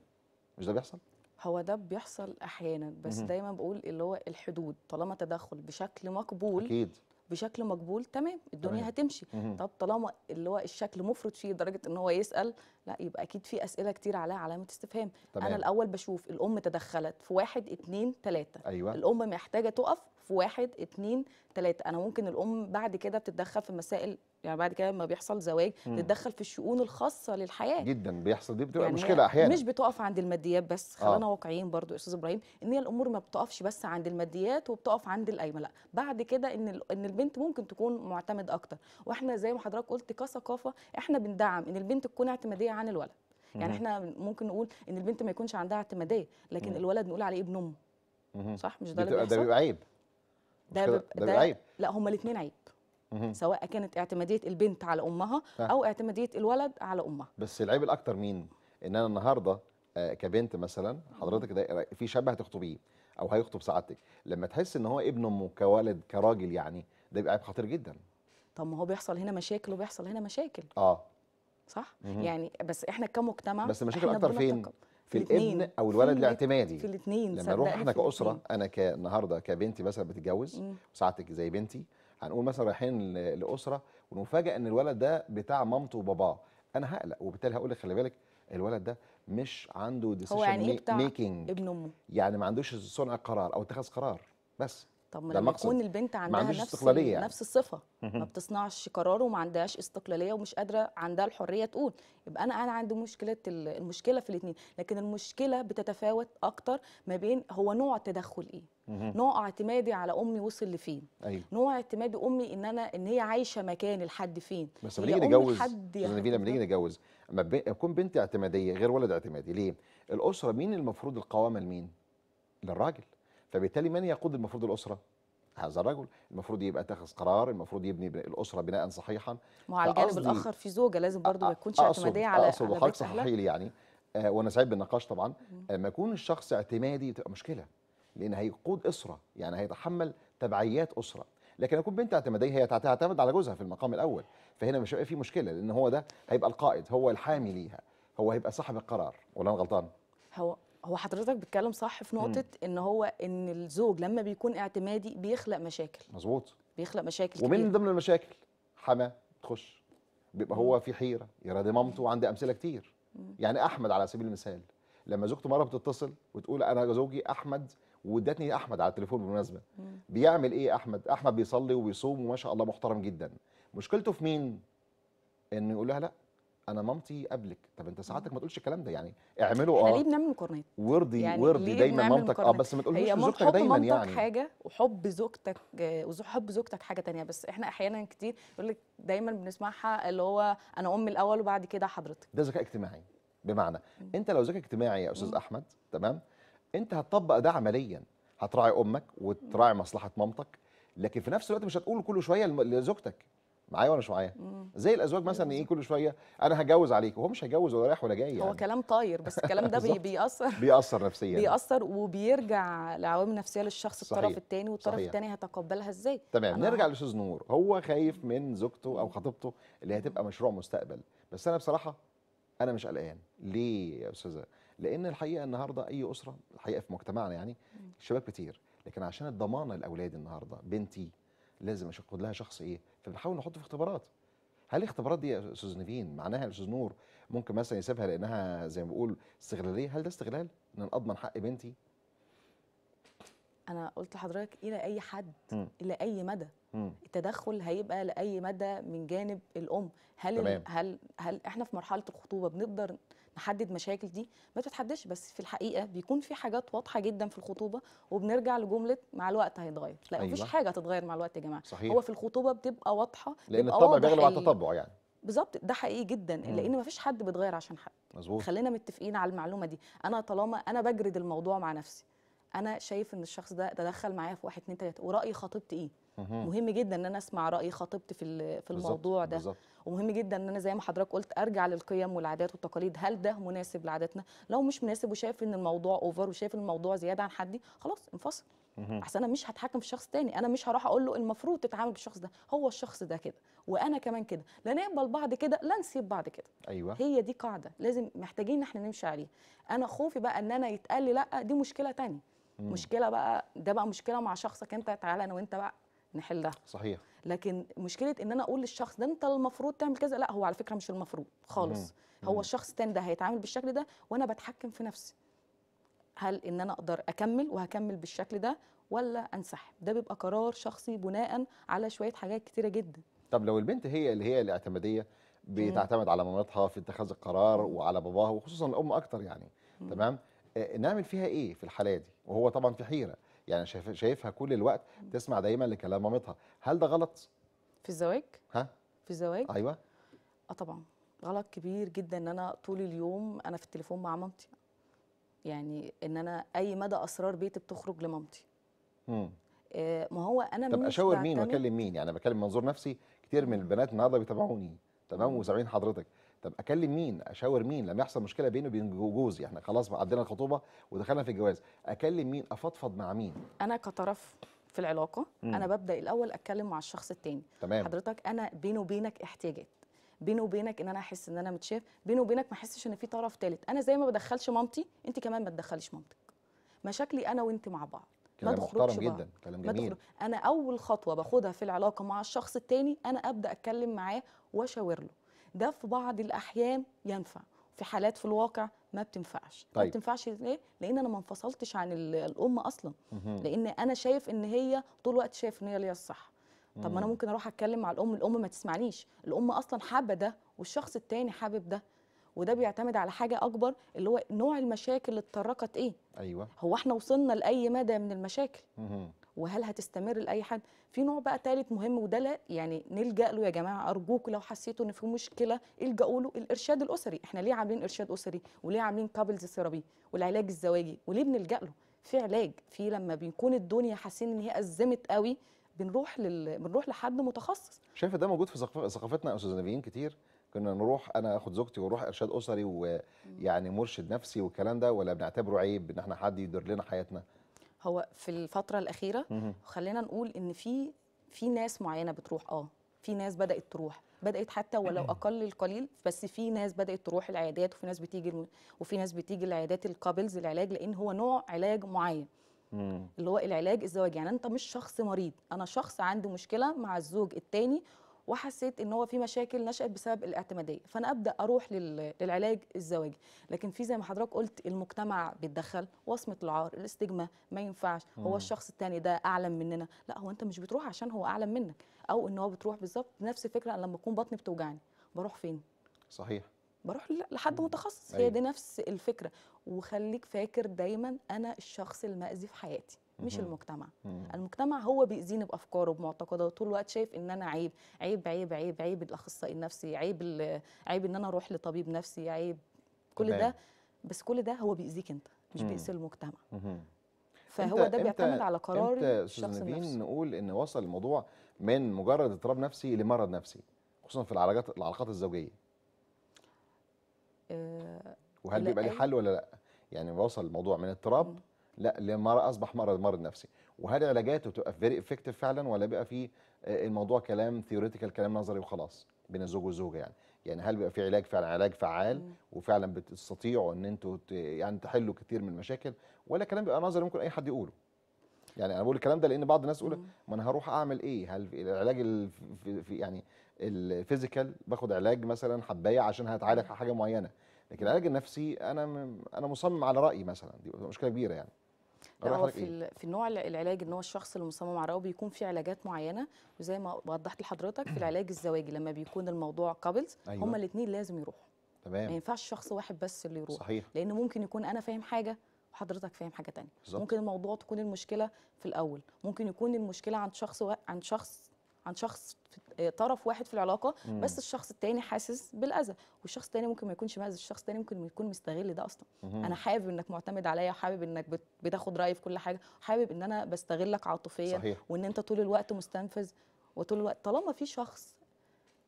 مش ده بيحصل؟ هو ده بيحصل احيانا، بس دايما بقول اللي هو الحدود، طالما تدخل بشكل مقبول اكيد بشكل مقبول تمام الدنيا هتمشي. طب طالما اللي هو الشكل مفرط فيه لدرجه ان هو يسال، لا يبقى اكيد في اسئله كتير عليها علامه استفهام. انا الاول بشوف الام تدخلت في 1 2 3. أيوة. الام محتاجه تقف في 1 2 3. انا ممكن الام بعد كده بتتدخل في مسائل، يعني بعد كده لما بيحصل زواج تتدخل في الشؤون الخاصه للحياه جدا، بيحصل دي بتبقى يعني مشكله احيانا. مش بتقف عند الماديات بس، خلينا واقعيين برضو يا استاذ ابراهيم، ان هي الامور ما بتقفش بس عند الماديات وبتقف عند القايمه، لا بعد كده ان البنت ممكن تكون معتمد اكتر. واحنا زي ما حضرتك قلت كثقافه احنا بندعم ان البنت تكون اعتماديه عن الولد، يعني احنا ممكن نقول ان البنت ما يكونش عندها اعتماديه، لكن الولد نقول عليه ابن امه، صح؟ مش ده اللي بيحصل. ده بيبقى عيب. ده عيب. لا هما الاثنين عيب، سواء كانت اعتماديه البنت على امها او اعتماديه الولد على امها. بس العيب الاكتر مين؟ ان انا النهارده كبنت مثلا حضرتك ده في شاب هتخطبيه او هيخطب سعادتك، لما تحس ان هو ابن امه كولد كراجل يعني ده بيبقى عيب خطير جدا. طب ما هو بيحصل هنا مشاكل وبيحصل هنا مشاكل. صح؟ يعني بس احنا كمجتمع بس المشاكل اكتر فين؟ في الابن او الولد الاعتمادي. في الاثنين. لما نروح احنا كاسره، انا كالنهارده كبنتي مثلا بتتجوز وسعادتك زي بنتي، هنقول مثلا رايحين لاسره ونفاجئ ان الولد ده بتاع مامته وباباه، انا هقلق وبالتالي هقول لك خلي بالك الولد ده مش عنده ديسيشن ميكنج، ابن امه يعني ما عندوش صنع قرار او اتخاذ قرار. بس طب ما لما تكون البنت عندها نفس الصفه ما بتصنعش قرار وما عندهاش استقلاليه ومش قادره عندها الحريه تقول، يبقى انا عندي المشكله في الاثنين، لكن المشكله بتتفاوت اكتر ما بين هو نوع التدخل ايه. نوع اعتمادي على امي وصل لفين؟ أيوة. نوع اعتمادي امي ان هي عايشه مكان لحد فين؟ بس لما نيجي نتجوز اما اكون بنت اعتماديه غير ولد اعتمادي، ليه؟ الاسره مين المفروض القوامه لمين؟ للراجل. فبالتالي من يقود المفروض الاسره؟ هذا الرجل، المفروض يبقى اتخذ قرار، المفروض يبني الاسره بناء صحيحا. ما على الجانب الاخر في زوجه لازم برضه ما تكونش اعتماديه على حضرتك صحيح يعني. وانا سعيد بالنقاش طبعا. ما يكون الشخص اعتمادي بتبقى مشكله، لان هيقود اسره يعني هيتحمل تبعيات اسره، لكن اكون بنت اعتماديه هي تعتمد على جوزها في المقام الاول، فهنا مش هيبقى في مشكله لان هو ده هيبقى القائد، هو الحامي ليها، هو هيبقى صاحب القرار. ولا انا غلطان؟ هو حضرتك بتتكلم صح في نقطه ان الزوج لما بيكون اعتمادي بيخلق مشاكل. مظبوط، بيخلق مشاكل ومن كتير. ضمن المشاكل حما تخش بيبقى هو في حيره يا دي مامته، وعندي امثله كتير. يعني احمد على سبيل المثال لما زوجته مره بتتصل وتقول انا زوجي احمد، وادتني احمد على التليفون بالمناسبه، بيعمل ايه احمد؟ احمد بيصلي وبيصوم وما شاء الله محترم جدا. مشكلته في مين؟ انه يقول لها لا انا مامتي قبلك. طب انت ساعتك ما تقولش الكلام ده، يعني اعمله احنا ليه بنعمل مقارنات؟ وردي يعني وردي دايما مامتك بس ما تقولش لزوجتك دايما يعني حاجه وحب زوجتك وحب زوجتك حاجه ثانيه. بس احنا احيانا كتير يقول لك دايما بنسمعها اللي هو انا امي الاول وبعد كده حضرتك. ده ذكاء اجتماعي. بمعنى انت لو ذكاء اجتماعي يا استاذ احمد، تمام، انت هتطبق ده عمليا، هتراعي امك وتراعي مصلحه مامتك، لكن في نفس الوقت مش هتقول كل شويه لزوجتك معايا ولا مش معايا، زي الازواج مثلا ايه كل شويه انا هجوز عليك وهو مش هيجوز ولا رايح ولا جاي يعني. هو كلام طاير بس الكلام ده بيأثر نفسيا يعني. بيأثر وبيرجع لعوامل نفسيه للشخص صحيح. الطرف الثاني والطرف الثاني هيتقبلها ازاي. تمام نرجع للاستاذ نور، هو خايف من زوجته او خطيبته اللي هتبقى مشروع مستقبل، بس انا بصراحه انا مش قلقان. ليه يا استاذه؟ لان الحقيقه النهارده اي اسره الحقيقه في مجتمعنا يعني الشباب كتير، لكن عشان الضمانه لاولادي النهارده بنتي لازم اخد لها شخص ايه، فبنحاول نحطه في اختبارات. هل الاختبارات دي يا استاذ نيفين معناها يا استاذ نور ممكن مثلا يسيبها لانها زي ما بقول استغلاليه؟ هل ده استغلال ان انا اضمن حق بنتي؟ انا قلت لحضرتك الى اي حد الى اي مدى التدخل هيبقى لاي مدى من جانب الام. هل احنا في مرحله الخطوبه بنقدر نحدد مشاكل دي؟ ما تتحدش، بس في الحقيقه بيكون في حاجات واضحه جدا في الخطوبه وبنرجع لجمله مع الوقت هيتغير. لا أيوة. مفيش حاجه هتتغير مع الوقت يا جماعه صحيح. هو في الخطوبه بتبقى واضحه لان الطبع بيغلب على التطبع يعني بالظبط، ده حقيقي جدا لان مفيش حد بيتغير عشان حد مزبوط. خلينا متفقين على المعلومه دي. انا طالما انا بجرد الموضوع مع نفسي انا شايف ان الشخص ده تدخل معايا في 1 2 3 وراي خطيبتي ايه مهم جدا ان انا اسمع راي خطيبتي في الموضوع بالزبط. ده بالزبط. ومهم جدا ان انا زي ما حضرتك قلت ارجع للقيم والعادات والتقاليد، هل ده مناسب لعاداتنا؟ لو مش مناسب وشايف ان الموضوع اوفر وشايف ان الموضوع زياده عن حدي خلاص انفصل، احسن انا مش هتحكم في شخص تاني، انا مش هروح اقول له المفروض تتعامل بالشخص ده، هو الشخص ده كده وانا كمان كده، لا نقبل بعض كده لا نسيب بعض كده. ايوه هي دي قاعده لازم محتاجين ان احنا نمشي عليها. انا خوفي بقى ان انا يتقال لي لا دي مشكله تانية مشكله بقى، ده بقى مشكله مع شخصك انت، تعالى انا وانت بقى نحلها صحيح. لكن مشكله ان انا اقول للشخص ده انت المفروض تعمل كذا، لا هو على فكره مش المفروض خالص، هو الشخص التاني ده هيتعامل بالشكل ده وانا بتحكم في نفسي، هل ان انا اقدر اكمل وهكمل بالشكل ده ولا انسحب؟ ده بيبقى قرار شخصي بناء على شويه حاجات كتيره جدا. طب لو البنت هي اللي هي الاعتماديه بتعتمد على مامتها في اتخاذ القرار وعلى باباها وخصوصا الام اكتر يعني تمام، نعمل فيها ايه في الحاله دي وهو طبعا في حيره يعني شايفها كل الوقت تسمع دايما لكلام مامتها؟ هل ده غلط في الزواج؟ ها في الزواج ايوه طبعا غلط كبير جدا ان انا طول اليوم انا في التليفون مع مامتي، يعني ان انا اي مدى اسرار بيتي بتخرج لمامتي. ما هو انا طب اشاور مين واكلم مين؟ يعني بكلم منظور نفسي كتير من البنات النهارده بيتابعوني تمام وسامعين حضرتك. طب اكلم مين اشاور مين لما يحصل مشكله بيني وبين جوزي؟ احنا خلاص عدينا الخطوبه ودخلنا في الجواز، اكلم مين افضفض مع مين؟ انا كطرف في العلاقه انا ببدا الاول اتكلم مع الشخص الثاني. حضرتك انا بيني وبينك احتياجات، بيني وبينك ان انا احس ان انا متشاف، بيني وبينك ما احسش ان في طرف ثالث. انا زي ما بدخلش مامتي انت كمان ما تدخليش مامتك، مشاكلي انا وانت مع بعض ما تخرجش بقى. كلام جميل. انا اول خطوه باخدها في العلاقه مع الشخص الثاني انا ابدا اتكلم معاه واشاور له. ده في بعض الاحيان ينفع، في حالات في الواقع ما بتنفعش. طيب. ما بتنفعش ليه؟ لان انا ما انفصلتش عن الام اصلا، لان انا شايف ان هي طول الوقت شايف ان هي ليا الصح. طب ما انا ممكن اروح اتكلم مع الام، الام ما تسمعنيش، الام اصلا حابه ده والشخص الثاني حابب ده، وده بيعتمد على حاجه اكبر اللي هو نوع المشاكل اللي اتطرقت ايه. ايوه هو احنا وصلنا لاي مدى من المشاكل وهل هتستمر لاي حد؟ في نوع بقى ثالث مهم وده لا يعني نلجا له يا جماعه ارجوكم، لو حسيتوا ان في مشكله الجاوا له. الارشاد الاسري، احنا ليه عاملين ارشاد اسري وليه عاملين كابلز ثيرابي والعلاج الزواجي وليه بنلجا له؟ في علاج، في لما بنكون الدنيا حاسين ان هي ازمت قوي بنروح لحد متخصص. شايفه ده موجود في ثقافتنا يا استاذ نيفين كتير، كنا نروح انا اخد زوجتي ونروح ارشاد اسري ويعني مرشد نفسي والكلام ده، ولا بنعتبره عيب ان احنا حد يدير لنا حياتنا؟ هو في الفتره الاخيره خلينا نقول ان في ناس معينه بتروح، في ناس بدات حتى ولو اقل القليل، بس في ناس بدات تروح العيادات وفي ناس بتيجي العيادات الكابلز العلاج، لان هو نوع علاج معين اللي هو العلاج الزواجي. يعني انت مش شخص مريض، انا شخص عندي مشكله مع الزوج الثاني وحسيت ان هو في مشاكل نشأت بسبب الاعتماديه، فانا ابدا اروح للعلاج الزواجي. لكن في زي ما حضرتك قلت المجتمع بيتدخل، وصمه العار، الاستجمه، ما ينفعش هو الشخص الثاني ده اعلم مننا، لا هو انت مش بتروح عشان هو اعلم منك، او ان هو بتروح بالظبط نفس الفكره. لما اكون بطني بتوجعني بروح فين؟ صحيح بروح لحد متخصص. هي دي نفس الفكره. وخليك فاكر دايما انا الشخص المأذي في حياتي مش المجتمع. المجتمع هو بيأذيني بافكاره بمعتقداته، طول الوقت شايف ان انا عيب عيب عيب عيب عيب الاخصائي النفسي، عيب ان انا اروح لطبيب نفسي، عيب كل ده. بس كل ده هو بيأذيك انت مش بيأذي المجتمع. فهو ده بيعتمد على قرار الشخص النفسي. نقول ان وصل الموضوع من مجرد اضطراب نفسي لمرض نفسي، خصوصا في العلاقات الزوجيه. وهل بيبقى لي حل ولا لا؟ يعني وصل الموضوع من اضطراب لا لما اصبح مرض نفسي، وهل علاجاته تبقى فيري افكتيف فعلا ولا بيبقى في الموضوع كلام ثيوريتيكال، كلام نظري وخلاص بين الزوج والزوجه؟ يعني هل بيبقى في علاج فعلا، علاج فعال وفعلا بتستطيعوا ان انتوا يعني تحلوا كتير من المشاكل، ولا كلام بيبقى نظري ممكن اي حد يقوله؟ يعني انا بقول الكلام ده لان بعض الناس تقول ما انا هروح اعمل ايه؟ هل العلاج يعني الفيزيكال باخد علاج مثلا حبايه عشان هتعالج حاجه معينه، لكن العلاج النفسي انا مصمم على رايي مثلا، دي مشكله كبيره يعني. هو في النوع العلاج ان هو الشخص اللي مصمم على رأيه بيكون في علاجات معينه، وزي ما وضحت لحضرتك في العلاج الزواجي لما بيكون الموضوع كابلز أيوة. هما الاثنين لازم يروحوا، تمام، ما ينفعش شخص واحد بس اللي يروح، صحيح، لان ممكن يكون انا فاهم حاجه وحضرتك فاهم حاجه ثانيه، ممكن الموضوع تكون المشكله في الاول، ممكن يكون المشكله عند شخص طرف واحد في العلاقه، بس الشخص الثاني حاسس بالاذى، والشخص الثاني ممكن ما يكونش مأذي، الشخص الثاني ممكن يكون مستغل ده اصلا. انا حابب انك معتمد عليا، وحابب انك بتاخد رايي في كل حاجه، وحابب ان انا بستغلك عاطفيا، صحيح، وان انت طول الوقت مستنفذ وطول الوقت. طالما في شخص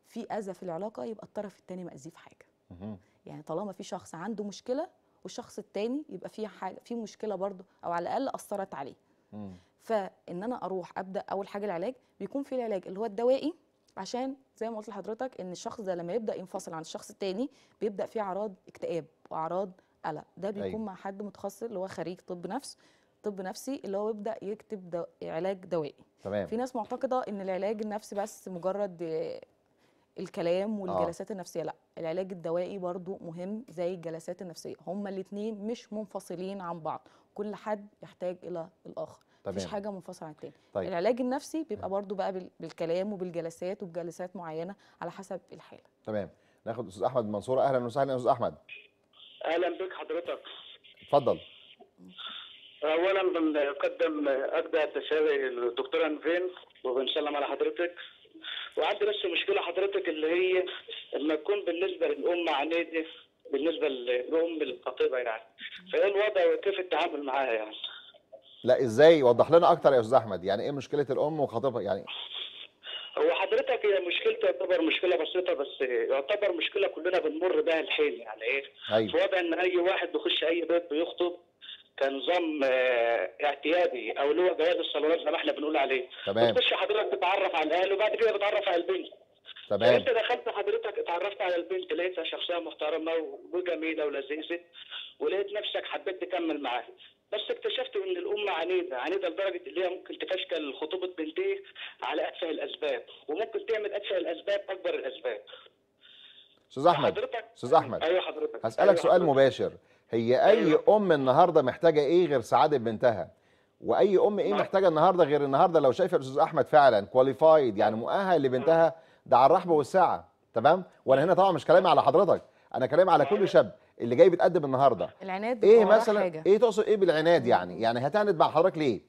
في اذى في العلاقه يبقى الطرف الثاني مأذيه في حاجه. يعني طالما في شخص عنده مشكله والشخص الثاني يبقى في حاجه، في مشكله برضه او على الاقل اثرت عليه. فان انا اروح ابدا اول حاجه العلاج، بيكون في العلاج اللي هو الدوائي، عشان زي ما قلت لحضرتك ان الشخص ده لما يبدا ينفصل عن الشخص الثاني بيبدا فيه اعراض اكتئاب واعراض قلق، ده بيكون مع حد متخصص اللي هو خريج طب نفسي اللي هو يبدا يكتب علاج دوائي. تمام. في ناس معتقده ان العلاج النفسي بس مجرد الكلام والجلسات النفسيه، لا، العلاج الدوائي برضو مهم زي الجلسات النفسيه، هما الاثنين مش منفصلين عن بعض، كل حد يحتاج الى الاخر، مفيش حاجه منفصله عن الثاني. طيب. العلاج النفسي بيبقى برضو بقى بالكلام وبالجلسات وبجلسات معينه على حسب الحاله. تمام. ناخد استاذ احمد منصور. اهلا وسهلا يا استاذ احمد. اهلا بك حضرتك. اتفضل. اولا بنقدم اجدى التساوي للدكتوره نيفين وبنسلم على حضرتك. وعندي بس مشكله حضرتك اللي هي لما تكون بالنسبه للام عنيده بالنسبه للام الخطيبه يعني، فايه الوضع وكيف التعامل معاها يعني؟ لا ازاي؟ وضح لنا اكتر يا استاذ احمد، يعني ايه مشكله الام وخطيبها يعني؟ هو حضرتك هي مشكلته يعتبر مشكله بسيطه، بس يعتبر مشكله كلنا بنمر بها الحين يعني ايه؟ أيوة. في وضع ان اي واحد بيخش اي بيت بيخطب كنظام اعتيادي او اللي هو جواز الصالونات زي ما احنا بنقول عليه. تمام. بتخش حضرتك تتعرف على الاهل وبعد كده بتتعرف على البنت. تمام. انت دخلت حضرتك اتعرفت على البنت، لقيتها شخصيه محترمه وجميله ولذيذه، ولقيت نفسك حبيت تكمل معاها، بس اكتشفت ان الام عنيده لدرجه ان هي ممكن تفشكل خطوبه بنتيه على اتفه الاسباب، وممكن تعمل اتفه الاسباب اكبر الاسباب. استاذ احمد ايوه حضرتك، هسالك سؤال مباشر، هي اي ام النهارده محتاجه ايه غير سعاده بنتها؟ واي ام ايه محتاجه النهارده غير النهارده لو شايفه الاستاذ احمد فعلا كواليفايد يعني مؤهل لبنتها، ده على الرحبه والسعه. تمام. وانا هنا طبعا مش كلامي على حضرتك، انا كلامي على كل شاب اللي جاي بيتقدم النهارده. العناد ايه مثلا حاجة. ايه تقصد ايه بالعناد يعني؟ يعني هتعند مع حضرتك ليه؟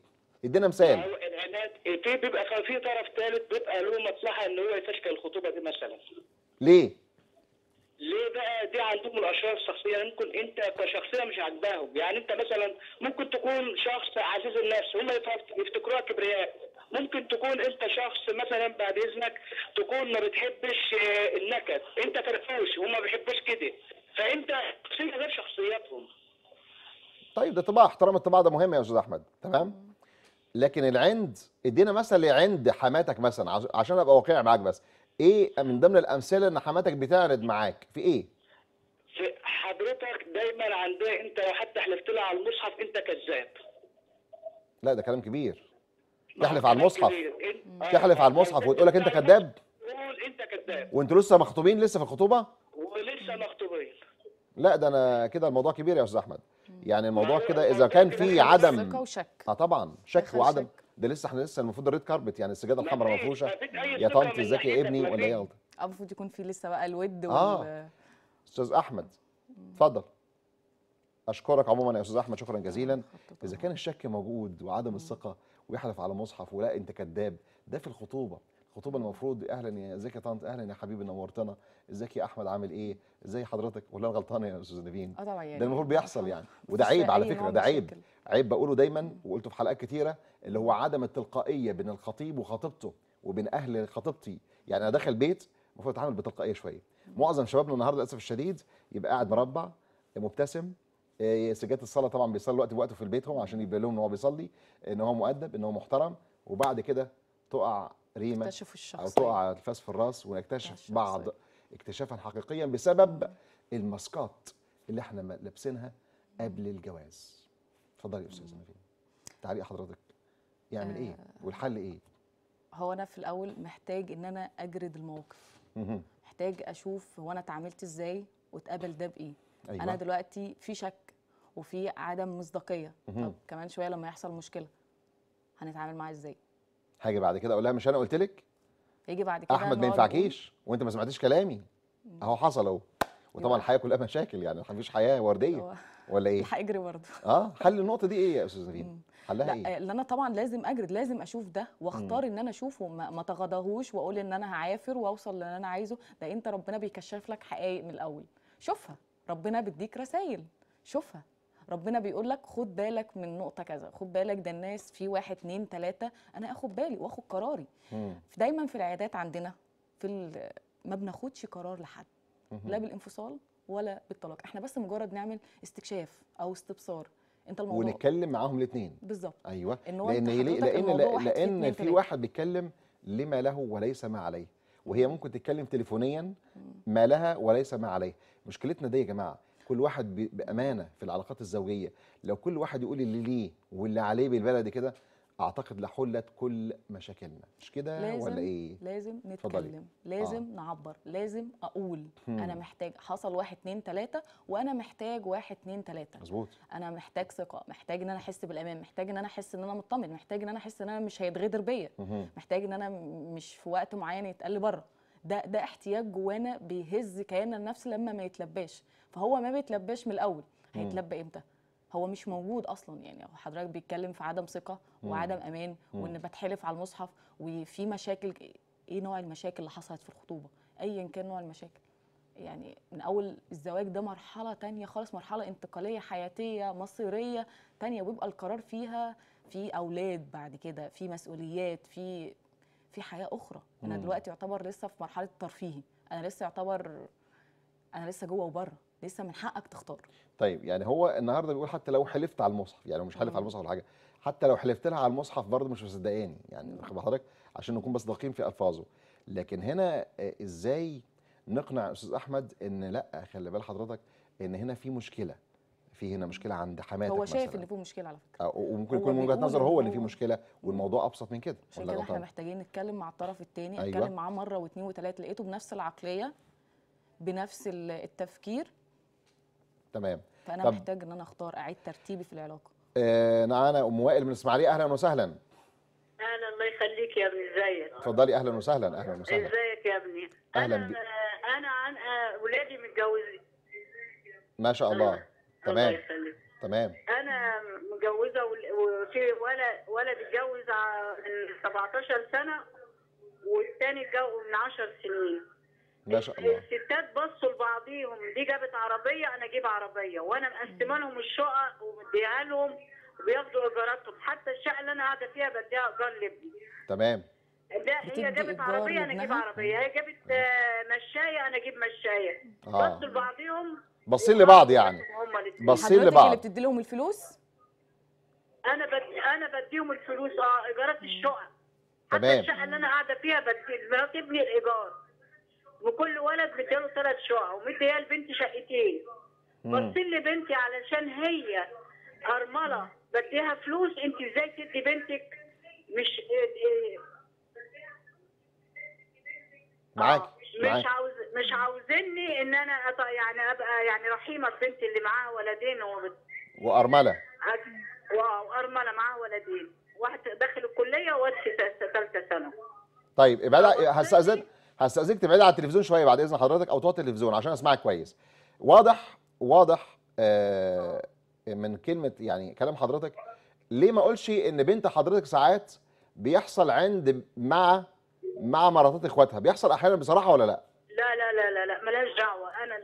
ادينا مثال. العناد في بيبقى في طرف ثالث بيبقى له مصلحه ان هو يفشكل الخطوبه دي مثلا. ليه بقى؟ دي عندهم الاشخاص الشخصيه، ممكن انت كشخصيه مش عاجباهم، يعني انت مثلا ممكن تكون شخص عزيز النفس هم يفتكروها كبرياء، ممكن تكون انت شخص مثلا بعد اذنك تكون ما بتحبش النكد، انت فرفوش هم ما بيحبوش كده، فانت شخصيه غير شخصياتهم. طيب ده طباع، احترام الطباع ده مهم يا استاذ احمد. تمام. لكن العند، ادينا مثل لعند حماتك مثلا عشان ابقى واقعي معاك، بس ايه من ضمن الامثله ان حماتك بتعرض معاك في ايه؟ في حضرتك دايما عندها انت لو حتى حلفت لها على المصحف انت كذاب. لا ده كلام كبير. تحلف على المصحف، تحلف على المصحف وتقول لك انت كذاب؟ تقول انت كذاب وانتوا لسه مخطوبين، لسه في الخطوبه؟ ولسه مخطوبين. لا ده انا كده الموضوع كبير يا استاذ احمد، يعني الموضوع كده اذا كان في عدم طبعا شك وعدم، ده لسه احنا لسه المفروض الريد كاربت يعني السجاده الحمراء مفروشه، يا طنط ازيك يا ابني ولا ايه؟ المفروض يكون في لسه بقى الود استاذ احمد اتفضل. اشكرك عموما يا استاذ احمد، شكرا جزيلا. اذا كان الشك موجود وعدم الثقه ويحلف على مصحف ولا انت كذاب، ده في الخطوبه المفروض اهلا يا ازيك يا طنط، اهلا يا حبيبي نورتنا، ازيك يا احمد عامل ايه، ازي حضرتك، ولا انا غلطان يا استاذ نيفين؟ ده المفروض بيحصل يعني، وده عيب على فكره، ده عيب. عيب بقوله دايما وقلته في حلقات كتيره، اللي هو عدم التلقائيه بين الخطيب وخطيبته وبين اهل خطيبتي. يعني انا داخل بيت المفروض اتعامل بتلقائيه شويه. معظم شبابنا النهارده للاسف الشديد يبقى قاعد مربع مبتسم، سجاده الصلاه طبعا بيصلي الوقت بوقته في بيتهم عشان يبين لهم ان هو بيصلي، ان هو مؤدب، ان هو محترم، وبعد كده تقع ريمه او تقع الفاس في الراس، ونكتشف بعض اكتشافا حقيقيا بسبب الماسكات اللي احنا لابسينها قبل الجواز. اتفضلي يا استاذه نيفين، تعليق حضرتك يعمل ايه والحل ايه؟ هو انا في الاول محتاج ان انا اجرد الموقف، محتاج اشوف هو انا اتعاملت ازاي واتقابل ده بايه. أيوة. انا دلوقتي في شك وفي عدم مصداقيه، طب كمان شويه لما يحصل مشكله هنتعامل معاه ازاي؟ هاجي بعد كده اقول لها مش انا قلت لك؟ هيجي بعد كده احمد ما ينفعكيش وانت ما سمعتيش كلامي، اهو حصل اهو. وطبعا الحياه كلها مشاكل، يعني ما فيش حياه ورديه ولا ايه؟ هيجري برضه. حل النقطه دي ايه يا استاذه نيفين؟ حلها ايه؟ اللي انا طبعا لازم اجرد، لازم اشوف ده واختار ان انا اشوفه، ما اتغاضاهوش واقول ان انا هعافر واوصل للي انا عايزه. ده انت ربنا بيكشف لك حقائق من الاول، شوفها. ربنا بيديك رسائل، شوفها. ربنا بيقول لك خد بالك من نقطه كذا، خد بالك ده الناس في 1 2 3، انا اخد بالي واخد قراري. دايما في العيادات عندنا ما بناخدش قرار لحد، لا بالانفصال ولا بالطلاق، احنا بس مجرد نعمل استكشاف او استبصار انت الموضوع، ونتكلم معاهم الاثنين بالظبط. ايوه، لان في واحد بيتكلم لما له وليس ما عليه، وهي ممكن تتكلم تليفونيا ما لها وليس ما عليه. مشكلتنا دي يا جماعه، كل واحد بامانه في العلاقات الزوجيه لو كل واحد يقول اللي ليه واللي عليه بالبلدي كده، اعتقد لحلت كل مشاكلنا، مش كده ولا ايه؟ لازم نتكلم، فضلي. لازم نعبر، لازم اقول انا محتاج، حصل 1 2 3 وانا محتاج 1 2 3. مظبوط. انا محتاج ثقه، محتاج ان انا احس بالامان، محتاج ان انا احس ان انا مطمن، محتاج ان انا احس ان انا مش هيتغدر بيا، محتاج ان انا مش في وقت معين يتقل بره. ده احتياج جوانا بيهز كياننا النفسي لما ما يتلباش، فهو ما بيتلباش من الاول، هيتلبى امتى؟ هو مش موجود اصلا. يعني حضرتك بيتكلم في عدم ثقه وعدم امان، وان بتحلف على المصحف، وفي مشاكل. ايه نوع المشاكل اللي حصلت في الخطوبه؟ ايا كان نوع المشاكل، يعني من اول الزواج ده مرحله ثانيه خالص، مرحله انتقاليه حياتيه مصيريه ثانيه، ويبقى القرار فيها في اولاد بعد كده، في مسؤوليات، في حياه اخرى. انا دلوقتي يعتبر لسه في مرحله ترفيهي، انا لسه يعتبر انا لسه جوه وبره، لسه من حقك تختار. طيب، يعني هو النهارده بيقول حتى لو حلفت على المصحف، يعني مش حلف على المصحف ولا حاجه، حتى لو حلفت لها على المصحف برضه مش مصدقاني، يعني واخد حضرتك عشان نكون مصداقين في الفاظه. لكن هنا ازاي نقنع استاذ احمد ان لا، خلي بال حضرتك ان هنا في مشكله، في هنا مشكله عند حماتك مثلا، هو شايف ان في مشكله على فكره، وممكن يكون من وجهه نظره هو ان في مشكله والموضوع ابسط من كده. عشان كده احنا محتاجين نتكلم مع الطرف الثاني. أيوة. اتكلم معاه مره واثنين وثلاثه، لقيته بنفس العقليه بنفس التفكير، تمام، فانا محتاج ان انا اختار، اعيد ترتيبي في العلاقه. معانا ام وائل من اسماعيليه، اهلا وسهلا. اهلا، الله يخليك يا ابني، ازيك؟ اتفضلي، اهلا وسهلا. اهلا وسهلا، ازيك يا ابني؟ انا عن اولادي متجوزين ما شاء الله. تمام تمام. انا متجوزه وفي ولد اتجوز من 17 سنه والثاني اتجوز من 10 سنين. ما شاء الله. الستات بصوا لبعضيهم، دي جابت عربيه انا اجيب عربيه، وانا مقسمه لهم الشقق ومديها لهم وبياخدوا ايجاراتهم، حتى الشقه اللي انا قاعده فيها بديها ايجار لابني. تمام. ده هي جابت عربيه انا اجيب عربيه، هي جابت مشايه انا اجيب مشايه. بصوا لبعضيهم، باصين لبعض، يعني باصين لبعض. اللي بتدي لهم الفلوس انا بديهم الفلوس، ايجارات الشقق، حتى الشقه اللي انا قاعده فيها بدي مرات ابني الايجار، وكل ولد مديله 3 شقق، ومديها لبنتي 2 شقق. بصين لبنتي علشان هي ارمله بديها فلوس، انت ازاي تدي بنتك؟ مش معاكي مش عاوزني ان انا يعني ابقى يعني رحيمه بنتي اللي معاها ولدين وارمله وارمله معاها ولدين، واحد داخل الكليه وواد في 3 سنه. طيب ابعد، هستأذنك تبعد على التلفزيون شويه بعد اذن حضرتك، او توطي التلفزيون عشان اسمعك كويس. واضح من كلمه، يعني كلام حضرتك. ليه ما اقولش ان بنت حضرتك ساعات بيحصل عند مع مراتات اخواتها، بيحصل احيانا بصراحه ولا لا؟ لا لا لا لا لا، مالهاش دعوه، انا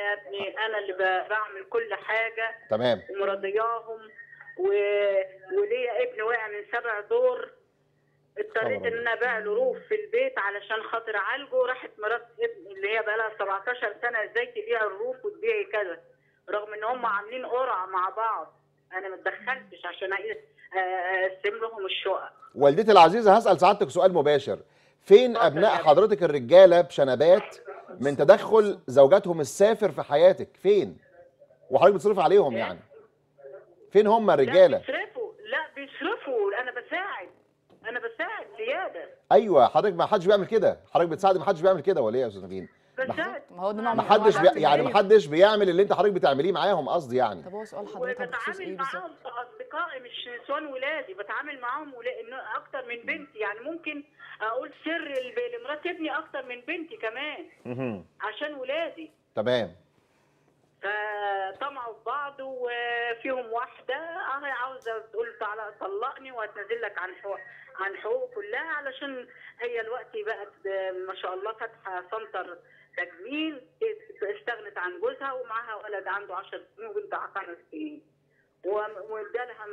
يا ابني انا اللي بعمل كل حاجه. تمام. ومراضياهم وليا ابن وقع من 7 دور، اضطريت ان انا بقى له في البيت علشان خاطر اعالجه. راحت مرات ابني اللي هي بقى لها 17 سنه، ازاي تبيعي الروف وتبيعي كذا، رغم ان هم عاملين قرعه مع بعض، انا ما اتدخلتش عشان اقسم لهم الشقق. والدتي العزيزه هسال سعادتك سؤال مباشر، فين ابناء حضرتك الرجاله بشنبات من تدخل زوجاتهم السافر في حياتك؟ فين؟ وحضرتك بتصرف عليهم يعني؟ فين هم الرجاله؟ لا بيصرفوا، انا بساعد زياده. ايوه حضرتك ما حدش بيعمل كده، حضرتك بتساعد ما حدش بيعمل كده ولا ايه يا استاذ نيفين؟ بساعد، ما هو ده نوع من ما حدش بيعمل اللي انت حضرتك بتعمليه معاهم قصدي يعني. طب هو سؤال حضرتك بخصوص ايه بالظبط؟ بتعامل معاهم كاصدقائي مش نسوان ولادي، بتعامل معاهم اكتر من بنتي، يعني ممكن اقول سر لمرات ابني اكتر من بنتي كمان عشان ولادي. تمام. فطمعوا في بعض، وفيهم واحده انا عاوزه تقول تعالى طلقني وهتنزل لك عن حقوقه كلها، علشان هي الوقت بقت ما شاء الله فاتحه سنتر تجميل، استغنت عن جوزها ومعاها ولد عنده 10 سنين وبنت 5 سنين، ومدالها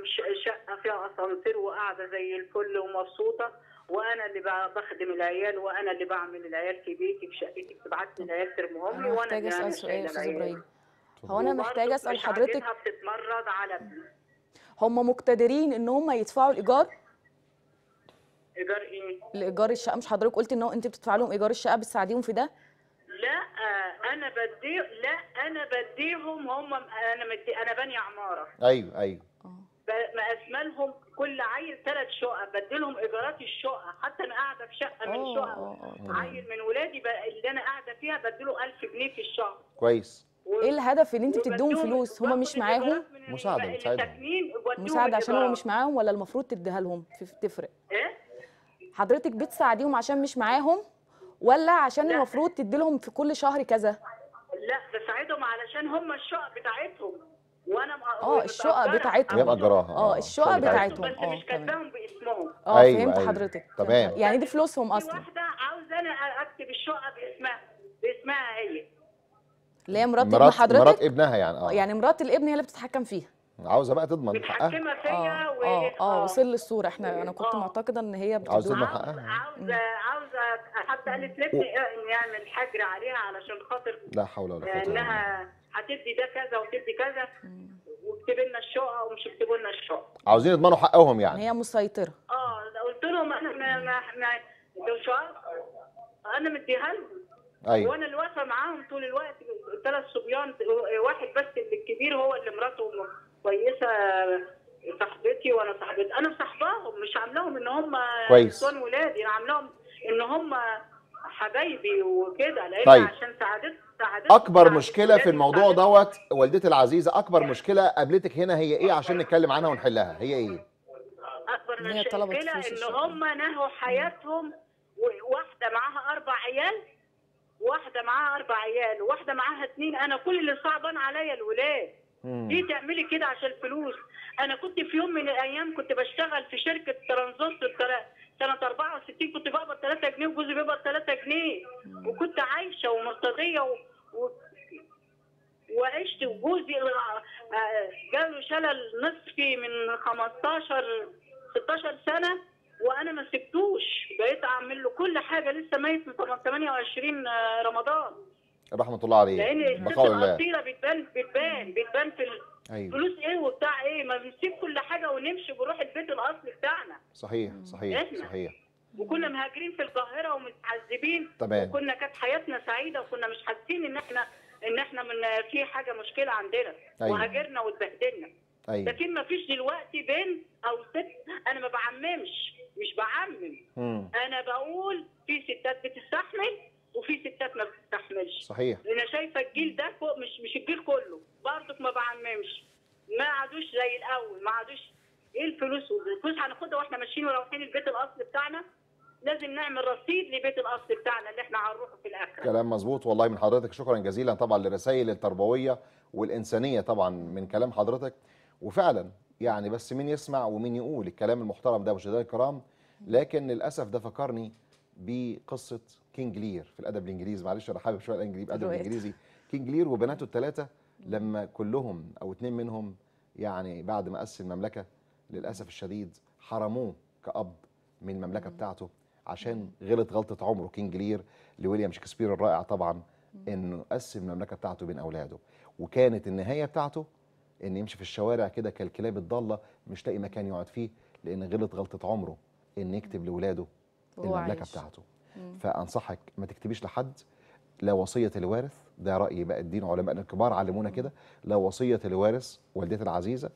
شقه فيها اسانسير وقاعده زي الفل ومبسوطه، وانا اللي بخدم العيال وانا اللي بعمل العيال في بيتي في شقتي، بتبعت لي العيال ترميهم لي وانا اللي بعمل العيال. هو انا محتاجه اسال حضرتك، بتتمرد على هم مقتدرين ان هم يدفعوا الايجار؟ ايجار ايه؟ الايجار الشقه، مش حضرتك قلتي ان انت بتدفع لهم ايجار الشقه بتساعديهم في ده؟ لا انا بديهم هم، انا بانيه عماره. ايوه مقسمه لهم كل عيل 3 شقق، بديلهم ايجارات الشقه، حتى انا قاعده في شقه من شقه عيل من ولادي اللي انا قاعده فيها بديله 1000 جنيه في الشهر. كويس. ايه الهدف اللي انت بتديهم فلوس؟ هم مش معاهم؟ مساعده عشان هم مش معاهم، ولا المفروض تديها لهم؟ تفرق ايه؟ حضرتك بتساعديهم عشان مش معاهم، ولا عشان المفروض تدي لهم في كل شهر كذا؟ لا بساعدهم علشان هم الشقق بتاعتهم، وانا الشقق بتاعتهم هي مأجراها. الشقق بتاعتهم بس مش كاتباهم باسمهم. فهمت حضرتك. تمام. يعني دي فلوسهم اصلا. في واحده عاوزه انا اكتب الشقه باسمها هي، اللي هي مرات حضرتك؟ مرات ابنها يعني. يعني مرات الابن هي اللي بتتحكم فيها، عاوزه بقى تضمن حقها، متحكمه فيا. وصل للصوره. انا كنت معتقده ان هي بتضمن حقها، عاوزه حتى قالت لابني نعمل حجر عليها علشان خاطر لا حول ولا قوه الا بالله، انها هتدي ده كذا وتدي كذا، واكتب لنا الشقه ومش اكتبوا لنا الشقه، عاوزين يضمنوا حقهم يعني. هي مسيطره. قلت لهم انا انا مديها لهم. أيوة. وانا اللي واقفه معاهم طول الوقت، 3 صبيان، واحد بس اللي الكبير هو اللي مراته كويسه صاحبتي، وانا صاحبتي، انا صاحباهم، مش عاملاهم ان هم نسوان ولادي، انا عاملاهم ان هم حبايبي وكده، لان طيب. عشان سعادتهم. اكبر مشكله في الموضوع دوت والدتي العزيزه، اكبر مشكله قابلتك هنا هي ايه عشان نتكلم عنها ونحلها؟ هي ايه؟ اكبر مشكله ان هم نهوا حياتهم، واحده معاها 4 عيال، وواحده معاها 2، انا كل اللي صعبان عليا الولاد. ليه تعملي كده عشان الفلوس؟ انا كنت في يوم من الايام كنت بشتغل في شركه ترانزيت سنه 64، كنت بقبض 3 جنيه وجوزي بيقبض 3 جنيه، وكنت عايشه ومرتضيه وعشت، وجوزي جاله شلل نصفي من 16 سنه، وانا ما سبتوش، بقيت اعمل له كل حاجه، لسه ميت من 28 رمضان رحمه الله عليه. لان القصيره بتبان في فلوس ايه وبتاع ايه، ما بنسيب كل حاجه ونمشي بنروح البيت الاصلي بتاعنا. صحيح. وكنا مهاجرين في القاهره ومتعذبين، وكنا كانت حياتنا سعيده، وكنا مش حاسين ان احنا في حاجه مشكله عندنا. وهاجرنا واتبهدلنا. لكن ما فيش دلوقتي بنت او ست، انا ما بعممش، مش بعمم. انا بقول في ستات بتستحمل وفي ستات ما بتستحملش. صحيح. انا شايفه الجيل ده فوق، مش الجيل كله، برضك ما بعممش، ما عادوش زي الاول، ما عادوش ايه الفلوس هناخدها واحنا ماشيين ورايحين البيت الاصل بتاعنا، لازم نعمل رصيد لبيت الاصل بتاعنا اللي احنا هنروحه في الاخر. كلام مظبوط والله من حضرتك، شكرا جزيلا طبعا للرسائل التربويه والانسانيه طبعا من كلام حضرتك. وفعلا يعني بس مين يسمع ومين يقول الكلام المحترم ده مشاهدينا الكرام، لكن للاسف ده فكرني بقصه كينج لير في الادب الانجليزي، معلش انا حابب شويه الادب الانجليزي. كينج لير وبناته ال3 لما كلهم او 2 منهم يعني بعد ما أسس المملكة للأسف الشديد حرموه كأب من المملكة بتاعته عشان غلط غلطة عمره. كينج لير لويليام شكسبير الرائع طبعا إنه أسس المملكة بتاعته بين أولاده، وكانت النهاية بتاعته إنه يمشي في الشوارع كده كالكلاب الضالة مش لاقي مكان يقعد فيه، لأن غلط غلطة عمره إنه يكتب لولاده المملكة بتاعته. فأنصحك ما تكتبيش لحد لا وصية الوارث، ده رأيي بقى الدين وعلماء الكبار علمونا كده، لا وصية الوارث. والدتي العزيزة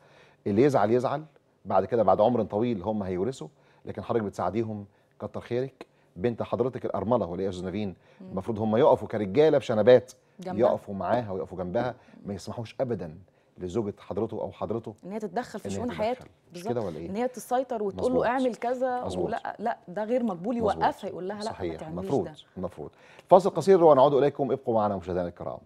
اللي يزعل يزعل بعد كده بعد عمر طويل هم هيورثوا، لكن حضرتك بتساعديهم كتر خيرك. بنت حضرتك الأرملة ولا نيفين المفروض هم يقفوا كرجالة بشنبات يقفوا معاها ويقفوا جنبها، ما يسمحوش أبدا لزوجة حضرته أو حضرته إن هي تتدخل في شؤون حياته كده ولا إيه؟ إن هي تسيطر وتقول له اعمل كذا ولا لا ده غير مقبول، يوقفها يقول لها لا صحيح. ما تعمليش. المفروض فاصل قصير ونعود إليكم، ابقوا معنا مشاهدينا الكرام.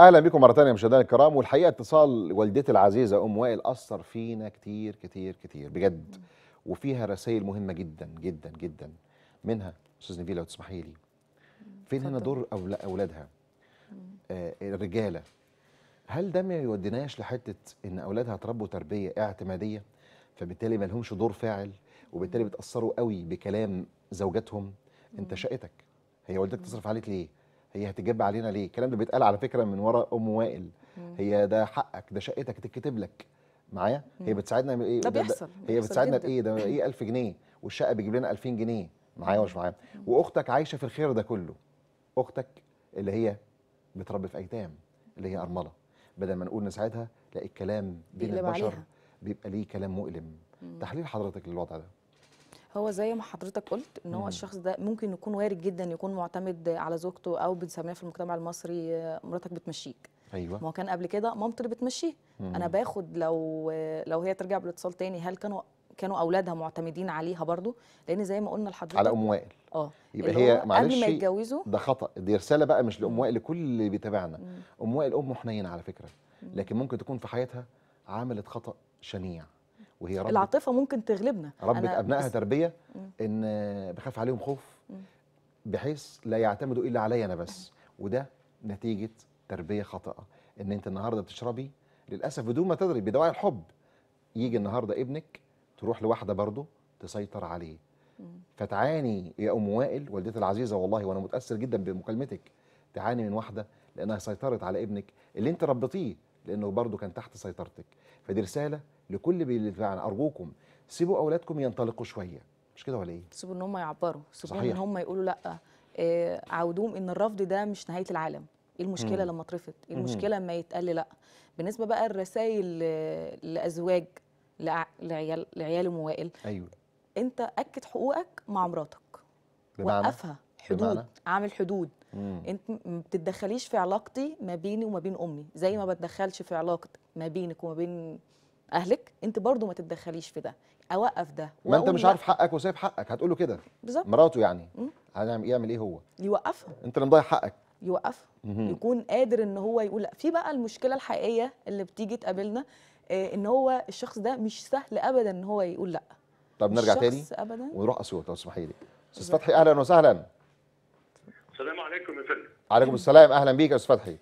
اهلا بكم مره ثانيه مشاهدينا الكرام. والحقيقه اتصال والدتي العزيزه ام وائل اثر فينا كتير كتير كتير بجد، وفيها رسائل مهمه جدا جدا جدا. منها استاذ نيفين لو تسمحي لي، فين هنا دور اولادها الرجاله؟ هل ده ما يوديناش لحته ان اولادها تربوا تربيه اعتماديه فبالتالي ما لهمش دور فاعل، وبالتالي بيتاثروا قوي بكلام زوجاتهم؟ انت شقتك، هي والدتك تصرف عليك ليه؟ هي هتجب علينا ليه؟ الكلام ده بيتقال على فكره من ورا ام وائل، هي ده حقك، ده شقتك تتكتب لك معايا، هي بتساعدنا بايه؟ ده بيحصل، هي بتساعدنا بايه؟ ده ايه 1000 جنيه والشقه بيجيب لنا 2000 جنيه معايا ومش معايا. واختك عايشه في الخير ده كله، اختك اللي هي بتربي في ايتام اللي هي ارمله، بدل ما نقول نساعدها لا الكلام بين البشر عليها. بيبقى ليه كلام مؤلم. تحليل حضرتك للوضع ده؟ هو زي ما حضرتك قلت ان هو الشخص ده ممكن يكون وارد جدا يكون معتمد على زوجته، او بنسميها في المجتمع المصري مراتك بتمشيك. ايوه، ما هو كان قبل كده مامته اللي بتمشيه. انا باخد لو هي ترجع بالاتصال تاني، هل كانوا اولادها معتمدين عليها برضو؟ لان زي ما قلنا لحضرتك على ام وائل يبقى هي معلش قبل ما يتجوزوا، ده خطا. دي رساله بقى مش لام وائل، لكل اللي بيتابعنا. ام وائل ام حنينه على فكره، لكن ممكن تكون في حياتها عملت خطا شنيع، وهي العاطفه ممكن تغلبنا. ربت ابنائها تربيه ان بخاف عليهم خوف بحيث لا يعتمدوا الا عليا انا بس، وده نتيجه تربيه خاطئه. ان انت النهارده بتشربي للاسف بدون ما تدري بدواعي الحب، يجي النهارده ابنك تروح لواحده برضه تسيطر عليه. فتعاني يا ام وائل والدتي العزيزه والله، وانا متاثر جدا بمكالمتك، تعاني من واحده لانها سيطرت على ابنك اللي انت ربطيه، لانه برضه كان تحت سيطرتك. فدي رساله لكل اللي بيتابعنا، ارجوكم سيبوا اولادكم ينطلقوا شويه، مش كده ولا ايه؟ سيبوا ان هم يعبروا، سيبوا ان هم يقولوا لا، عودوهم ان الرفض ده مش نهايه العالم. ايه المشكله لما اترفض؟ ايه المشكله لما يتقال لا؟ بالنسبه بقى الرسائل لازواج لعيال ام وائل، ايوه انت اكد حقوقك مع مراتك، وقفها حدود، عامل حدود. انت ما بتتدخليش في علاقتي ما بيني وما بين امي، زي ما بتدخلش في علاقه ما بينك وما بين اهلك، انت برضو ما تتدخليش في ده. اوقف ده، ما انت مش عارف حقك وسايب حقك، هتقول له كده بالظبط مراته يعني يعمل ايه؟ هو يوقفها، انت اللي مضيع حقك، يوقفها، يكون قادر ان هو يقول لا. في بقى المشكله الحقيقيه اللي بتيجي تقابلنا ان هو الشخص ده مش سهل ابدا ان هو يقول لا. طب نرجع تاني ونروح اسيوط لو تسمحي لي. استاذ فتحي اهلا وسهلا. السلام عليكم يا فندم. وعليكم السلام، اهلا بيك يا استاذ فتحي.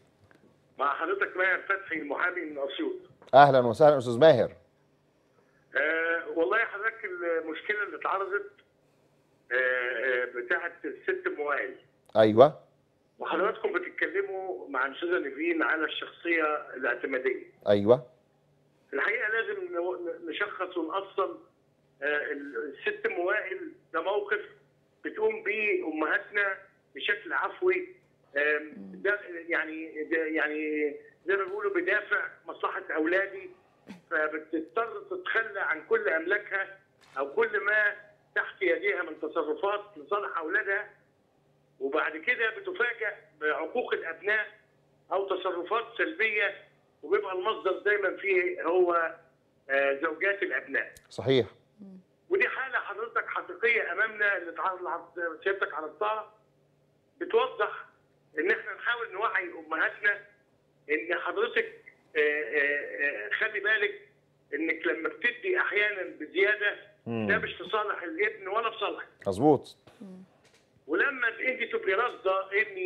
مع حضرتك ماهر فتحي المحامي من اسيوط. اهلا وسهلا استاذ ماهر. والله حضرتك المشكله اللي اتعرضت بتاعه الست ام وائل. ايوه. وحضراتكم بتتكلموا مع الاستاذه نيفين على الشخصيه الاعتماديه. ايوه. الحقيقه لازم نشخص ونقسم الست ام وائل، ده موقف بتقوم بيه امهاتنا بشكل عفوي، ده يعني زي ما بيقولوا بدافع مصلحه اولادي، فبتضطر تتخلى عن كل املاكها او كل ما تحت يديها من تصرفات لصالح اولادها، وبعد كده بتفاجأ بعقوق الابناء او تصرفات سلبيه وبيبقى المصدر دايما فيه هو زوجات الابناء. صحيح. ودي حاله حضرتك حقيقيه امامنا اللي سيادتك عرضتها، بتوضح ان احنا نحاول نوعي امهاتنا ان حضرتك خلي بالك انك لما بتدي احيانا بزياده ده مش في صالح الابن ولا في صالحك. مظبوط. ولما انت تبقي رافضه ان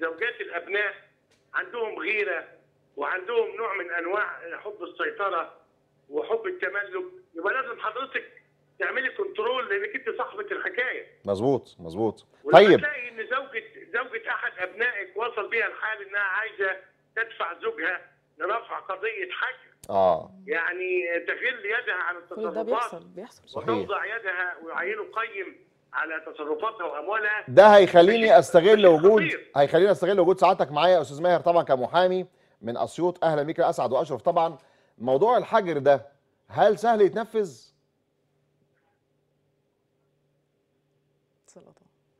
زوجات الابناء عندهم غيره وعندهم نوع من انواع حب السيطره وحب التملك، يبقى لازم حضرتك تعملي كنترول لانك انت صاحبه الحكايه. مظبوط مظبوط. طيب تلاقي ان زوجه احد ابنائك وصل بيها الحال انها عايزه تدفع زوجها لرفع قضيه حجر. يعني تغل يدها عن التصرفات. ده بيحصل. صحيح. وتوضع يدها وعينه قيم على تصرفاتها واموالها. ده هيخليني استغل وجود سعادتك معايا يا استاذ ماهر طبعا كمحامي من اسيوط. اهلا بيك اسعد واشرف. طبعا موضوع الحجر ده هل سهل يتنفذ؟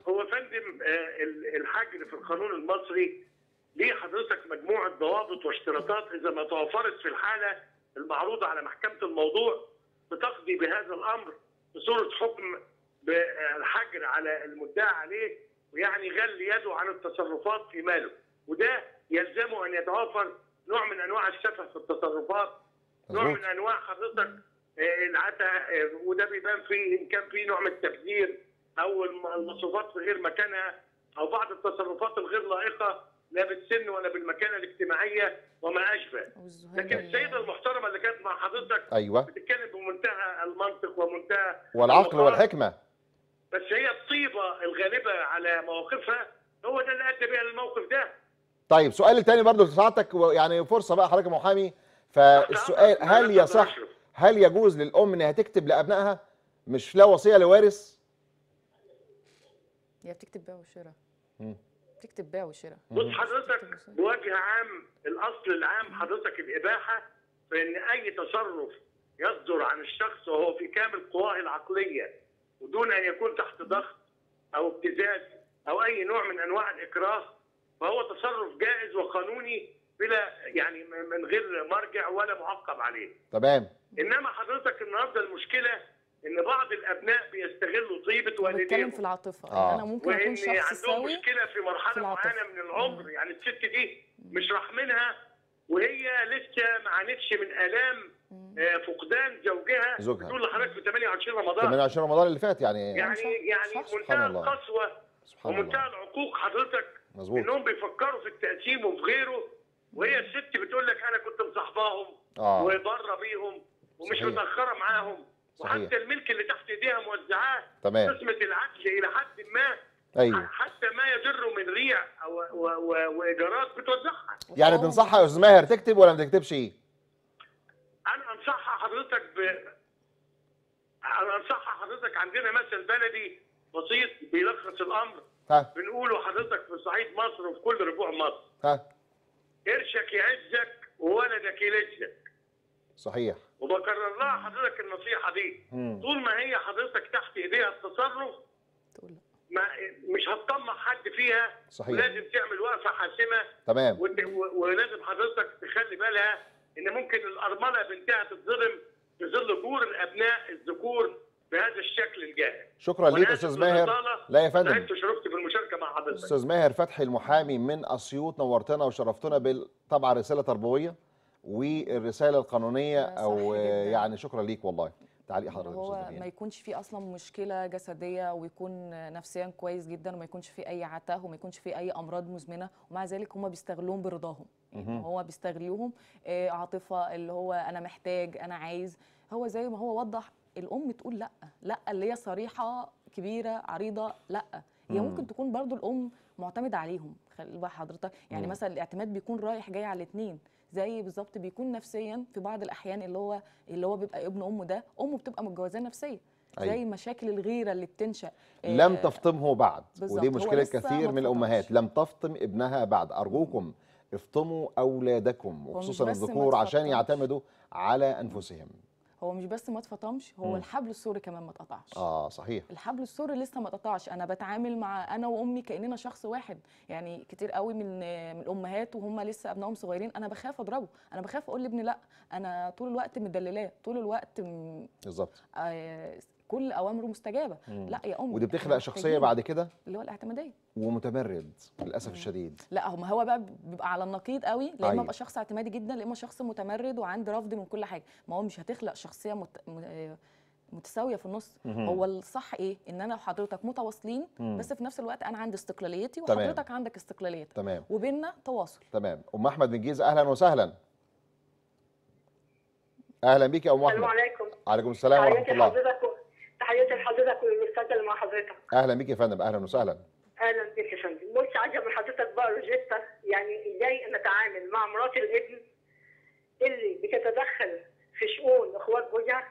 هو فندم الحجر في القانون المصري ليه حضرتك مجموعه ضوابط واشتراطات اذا ما توفرت في الحاله المعروضه على محكمه الموضوع بتقضي بهذا الامر بصوره حكم بالحجر على المدعى عليه، ويعني غل يده عن التصرفات في ماله، وده يلزمه ان يتوافر نوع من انواع الشفه في التصرفات، نوع من انواع حضرتك العتا، وده بيبان فيه ان كان في نوع من التبذير او المصروفات في غير مكانها او بعض التصرفات الغير لائقه لا بالسن ولا بالمكانه الاجتماعيه وما اشبه. لكن السيده المحترمه اللي كانت مع حضرتك بتتكلم بمنتهى المنطق ومنتهى والعقل والحكمه، بس هي الطيبه الغالبه على مواقفها هو ده اللي ادى بيها للموقف ده. طيب سؤال الثاني برضه لسعادتك، يعني فرصه بقى حضرتك محامي، فالسؤال هل يصح هل يجوز للام انها تكتب لابنائها مش لا وصيه لوارث؟ هي بتكتب بيع وشراء. بتكتب بيع وشراء. بص حضرتك بوجه عام الاصل العام حضرتك الاباحه، فان اي تصرف يصدر عن الشخص وهو في كامل قواه العقليه ودون ان يكون تحت ضغط او ابتزاز او اي نوع من انواع الاكراه فهو تصرف جائز وقانوني بلا يعني من غير مرجع ولا معقب عليه. تمام. انما حضرتك النهارده المشكله ان بعض الابناء بيستغلوا طيبه والديهم. بتكلم في العاطفه. انا ممكن اكون شخص سوي عندهم مشكله في مرحله معينه من العمر، يعني الست دي مش رحمنها وهي لسه ما عانتش من الام فقدان زوجها. بتقول لحضرتك في 28 رمضان 28 رمضان اللي فات يعني منتهى القسوه ومنتهى العقوق حضرتك. مظبوط. انهم بيفكروا في التقسيم وفي غيره، وهي الست بتقول لك انا كنت مصاحباهم وبره بيهم ومش متاخره معاهم. صحيح. وحتى الملك اللي تحت ايديها موزعاه قسمه العدل الى حد ما. أيوة. حتى ما يضر من ريع او وايجارات بتوزعها. يعني تنصحها يا استاذ ماهر تكتب ولا ما تكتبش ايه؟ انا انصحها حضرتك عندنا مثل بلدي بسيط بيلخص الامر بنقوله حضرتك في صعيد مصر وفي كل ربوع مصر. قرشك يعزك وولدك يلزك. صحيح. وبكرر لها حضرتك النصيحه دي طول ما هي حضرتك تحت ايديها التصرف ما مش هتطمع حد فيها. صحيح. ولازم تعمل وقفه حاسمه. تمام. ولازم حضرتك تخلي بالها ان ممكن الارمله بنتها تتظلم في ظل جور الابناء الذكور بهذا الشكل الجاهل. شكرا ليك استاذ ماهر. لا يا فندم انت شرفت بالمشاركه مع حضرتك. استاذ ماهر فتحي المحامي من اسيوط نورتنا وشرفتنا طبعا رساله تربويه والرساله القانونيه او يعني شكرا ليك والله. تعليق حضرتك هو ما يكونش فيه اصلا مشكله جسديه ويكون نفسيا كويس جدا وما يكونش فيه اي عتاه وما يكونش فيه اي امراض مزمنه، ومع ذلك هم بيستغلوهم برضاهم. يعني هو بيستغلوهم عاطفه اللي هو انا محتاج انا عايز. هو زي ما هو وضح الام تقول لا لا اللي هي صريحه كبيره عريضه لا. هي ممكن تكون برضو الام معتمد عليهم. خلي بقى حضرتك يعني مثلا الاعتماد بيكون رايح جاي على الاثنين زي بالظبط. بيكون نفسيا في بعض الاحيان اللي هو بيبقى ابن امه ده امه بتبقى متجوزاه نفسيا. أيوة. زي مشاكل الغيره اللي بتنشا لم تفطمه بعد. ودي مشكله كثير من الامهات لم تفطم ابنها بعد. ارجوكم افطموا اولادكم وخصوصا الذكور عشان يعتمدوا على انفسهم. هو مش بس ما اتفطمش، هو الحبل السوري كمان ما اتقطعش. صحيح، الحبل السوري لسه ما اتقطعش. انا بتعامل مع انا وامي كاننا شخص واحد، يعني كتير قوي من الامهات وهم لسه ابنائهم صغيرين انا بخاف اضربه، انا بخاف اقول لابني لا، انا طول الوقت مدللاه، طول الوقت بالظبط كل اوامره مستجابه. لا يا امي، ودي بتخلق شخصيه بعد كده اللي هو الاعتماديه ومتمرد للاسف الشديد. لا هو بقى بيبقى على النقيض قوي، لا اما ابقى شخص اعتمادي جدا، لا اما شخص متمرد وعندي رفض من كل حاجه. ما هو مش هتخلق شخصيه متساويه في النص. هو الصح ايه؟ ان انا وحضرتك متواصلين، بس في نفس الوقت انا عندي استقلاليتي وحضرتك عندك استقلاليتك، وبيننا تواصل. تمام. ام احمد من الجيزه، اهلا وسهلا. اهلا بيك يا ام احمد. السلام عليكم. وعليكم السلام ورحمه الله. تحياتي لحضرتك والمستقبل مع حضرتك. اهلا بيك يا فندم. اهلا وسهلا. اهلا بيك يا فندم. بص، عجب من حضرتك بقى روشتة، يعني ازاي انا اتعامل مع مرات الابن اللي بتتدخل في شؤون اخوات جوزها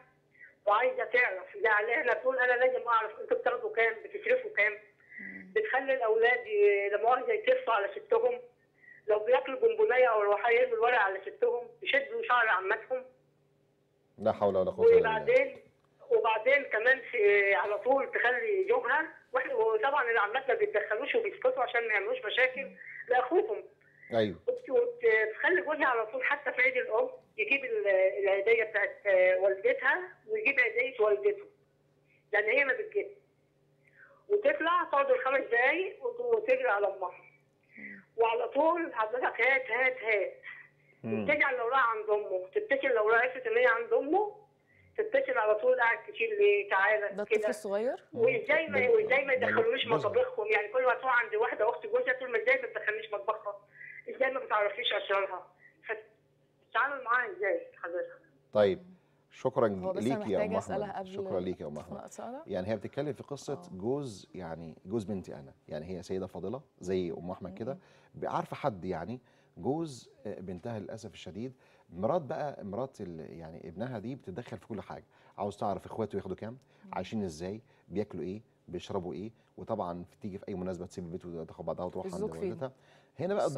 وعايزه تعرف ده عليها، تقول انا لازم اعرف انتوا بتاخدوا كام، بتصرفوا كام، بتخلي الاولاد لمؤاخذه يتلفوا على ستهم، لو بياكلوا جنبونيه او روحيه يرموا الورق على ستهم، يشدوا شعر عمتهم. لا حول ولا قوه الا بالله. وبعدين كمان على طول تخلي جوجها، وطبعا العمات ما بيتدخلوش وبيسكتوا عشان ما يعملوش مشاكل لاخوهم. ايوه. وتخلي جوزها على طول حتى في عيد الام يجيب العيديه بتاعت والدتها ويجيب عيديه والدته. يعني هي ما بتجيبش. وتطلع تقعد 5 دقايق وتجري على امها. وعلى طول حضرتك هات هات هات. ترجع لو راح عند امه، تفتكر لو عرفت ان هي عند امه تتصل على طول، قاعد كتير ليه، تعالى كده. ده الطفل الصغير؟ وازاي ما يدخلوش مطبخهم، يعني كل ما تروح عند واحده اخت جوزها تقول ما ازاي ما تدخلنيش مطبخها؟ ازاي ما بتعرفيش اسرارها؟ فتتعامل معاها ازاي حضرتك؟ طيب، شكرا ليكي يا ام احمد. شكرا ليكي يا ام احمد. يعني هي بتتكلم في قصه جوز، يعني جوز بنتي انا، يعني هي سيده فاضله زي ام احمد كده، عارفه حد يعني جوز بنتها للاسف الشديد. مرات بقى يعني ابنها دي بتتدخل في كل حاجه، عاوز تعرف اخواته ياخدوا كام، عايشين ازاي، بياكلوا ايه، بيشربوا ايه، وطبعا تيجي في اي مناسبه تسيب البيت وتاخد بعضها وتروح عند والدتها. هنا بقى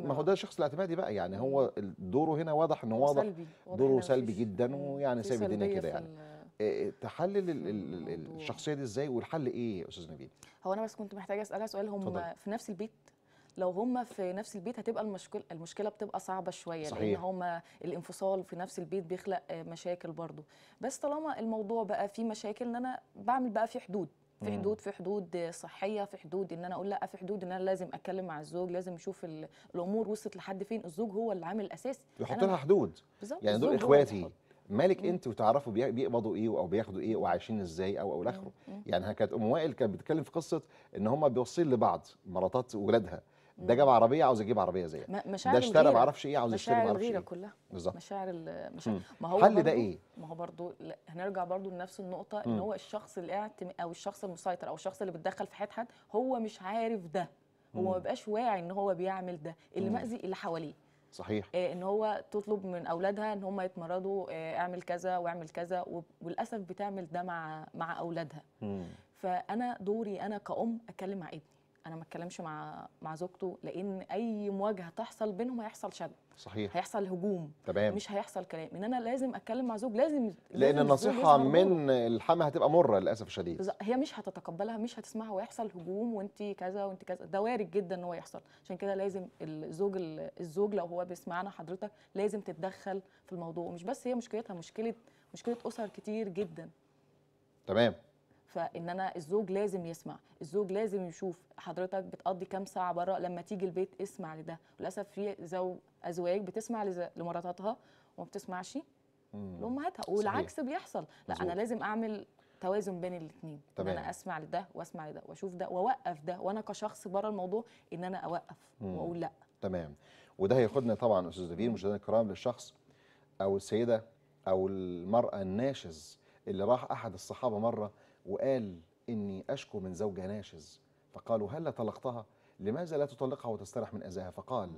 ما هو ده الشخص الاعتمادي بقى، يعني هو دوره هنا واضح انه دوره سلبي جدا، ويعني سايب الدنيا كده. يعني تحلل الشخصيه دي ازاي، والحل ايه يا استاذ نبيل؟ هو انا بس كنت محتاجه اسالها سؤال، هم في نفس البيت؟ لو هم في نفس البيت هتبقى المشكله بتبقى صعبه شويه، لان هم الانفصال في نفس البيت بيخلق مشاكل برضو. بس طالما الموضوع بقى فيه مشاكل، ان انا بعمل بقى في حدود، في حدود صحيه، في حدود ان انا اقول لا، في حدود ان انا لازم اتكلم مع الزوج، لازم اشوف الامور وصلت لحد فين. الزوج هو اللي عامل الاساس، يحط لها حدود. يعني دول اخواتي، مالك انت وتعرفوا بيقبضوا ايه او بياخدوا ايه وعايشين ازاي او الاخره. يعني كانت ام وائل كانت بتتكلم في قصه ان هم بيوصلوا لبعض مراتات ولادها، ده جاب عربيه عاوز اجيب عربيه زيها، ده اشترى ما اعرفش ايه عاوز يشتري ما اعرفش ايه، كلها مشاعر ما هو حل ده ايه؟ ما هو برضو هنرجع برضو لنفس النقطه، ان هو الشخص او الشخص المسيطر او الشخص اللي بيتدخل في حياه حد، هو مش عارف ده، هو ما بقاش واعي ان هو بيعمل ده، اللي مأذي اللي حواليه. صحيح. ان هو تطلب من اولادها ان هم يتمردوا، اعمل كذا واعمل كذا، وللاسف بتعمل ده مع اولادها. فانا دوري انا كأم اتكلم مع ابني، انا ما اتكلمش مع زوجته، لان اي مواجهه تحصل بينهم هيحصل شد. صحيح. هيحصل هجوم. تمام. مش هيحصل كلام، ان انا لازم اتكلم مع زوج، لان النصيحه من الحما هتبقى مره للاسف الشديد، هي مش هتتقبلها، مش هتسمعها، ويحصل هجوم وانت كذا وانت كذا، ده وارد جدا ان هو يحصل. عشان كده لازم الزوج لو هو بيسمعنا حضرتك لازم تتدخل في الموضوع، ومش بس هي مشكلتها، مشكله اسر كتير جدا. تمام. فان انا الزوج لازم يسمع، الزوج لازم يشوف حضرتك بتقضي كام ساعه بره، لما تيجي البيت اسمع لده. وللاسف في ازواج بتسمع لمراتاتها وما بتسمعش لامهاتها، والعكس بيحصل. لا انا لازم اعمل توازن بين الاثنين، ان انا اسمع لده واسمع لده واشوف ده واوقف ده، وانا كشخص بره الموضوع ان انا اوقف واقول لا. تمام. وده هياخدنا طبعا استاذ نبيل مشاهدينا الكرام للشخص او السيده او المراه الناشز، اللي راح احد الصحابه مره وقال إني أشكو من زوجة ناشز، فقالوا هل طلقتها؟ لماذا لا تطلقها وتسترح من أذاها؟ فقال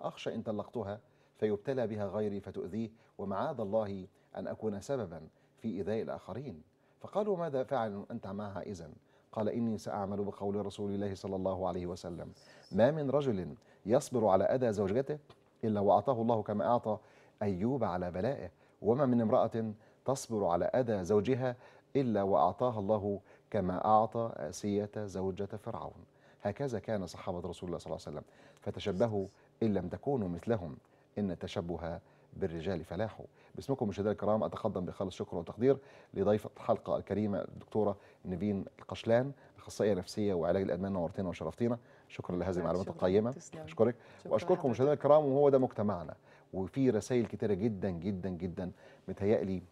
أخشى إن طلقتها فيبتلى بها غيري فتؤذيه، ومعاذ الله أن أكون سببا في إيذاء الآخرين. فقالوا ماذا فعل أنت معها إذن؟ قال إني سأعمل بقول رسول الله صلى الله عليه وسلم، ما من رجل يصبر على أذى زوجته إلا وأعطاه الله كما أعطى أيوب على بلائه، وما من امرأة تصبر على أذى زوجها إلا وأعطاها الله كما أعطى آسية زوجة فرعون. هكذا كان صحابة رسول الله صلى الله عليه وسلم، فتشبهوا إن لم تكونوا مثلهم، إن التشبه بالرجال فلاحوا. باسمكم مشاهدينا الكرام أتقدم بخالص شكر وتقدير لضيفة الحلقة الكريمة الدكتورة نيفين القشلان، أخصائية نفسية وعلاج الأدمان. نورتينا وشرفتينا، شكرا لهذه المعلومات القيمة، أشكرك وأشكركم مشاهدينا الكرام. وهو ده مجتمعنا، وفي رسائل كتيرة جدا جدا جدا متهيألي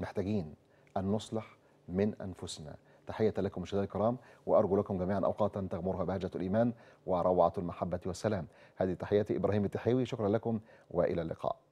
محتاجين أن نصلح من أنفسنا. تحية لكم مشاهدينا الكرام، وأرجو لكم جميعا أوقاتا تغمرها بهجة الإيمان وروعة المحبة والسلام. هذه تحياتي، إبراهيم التحيوي، شكرا لكم وإلى اللقاء.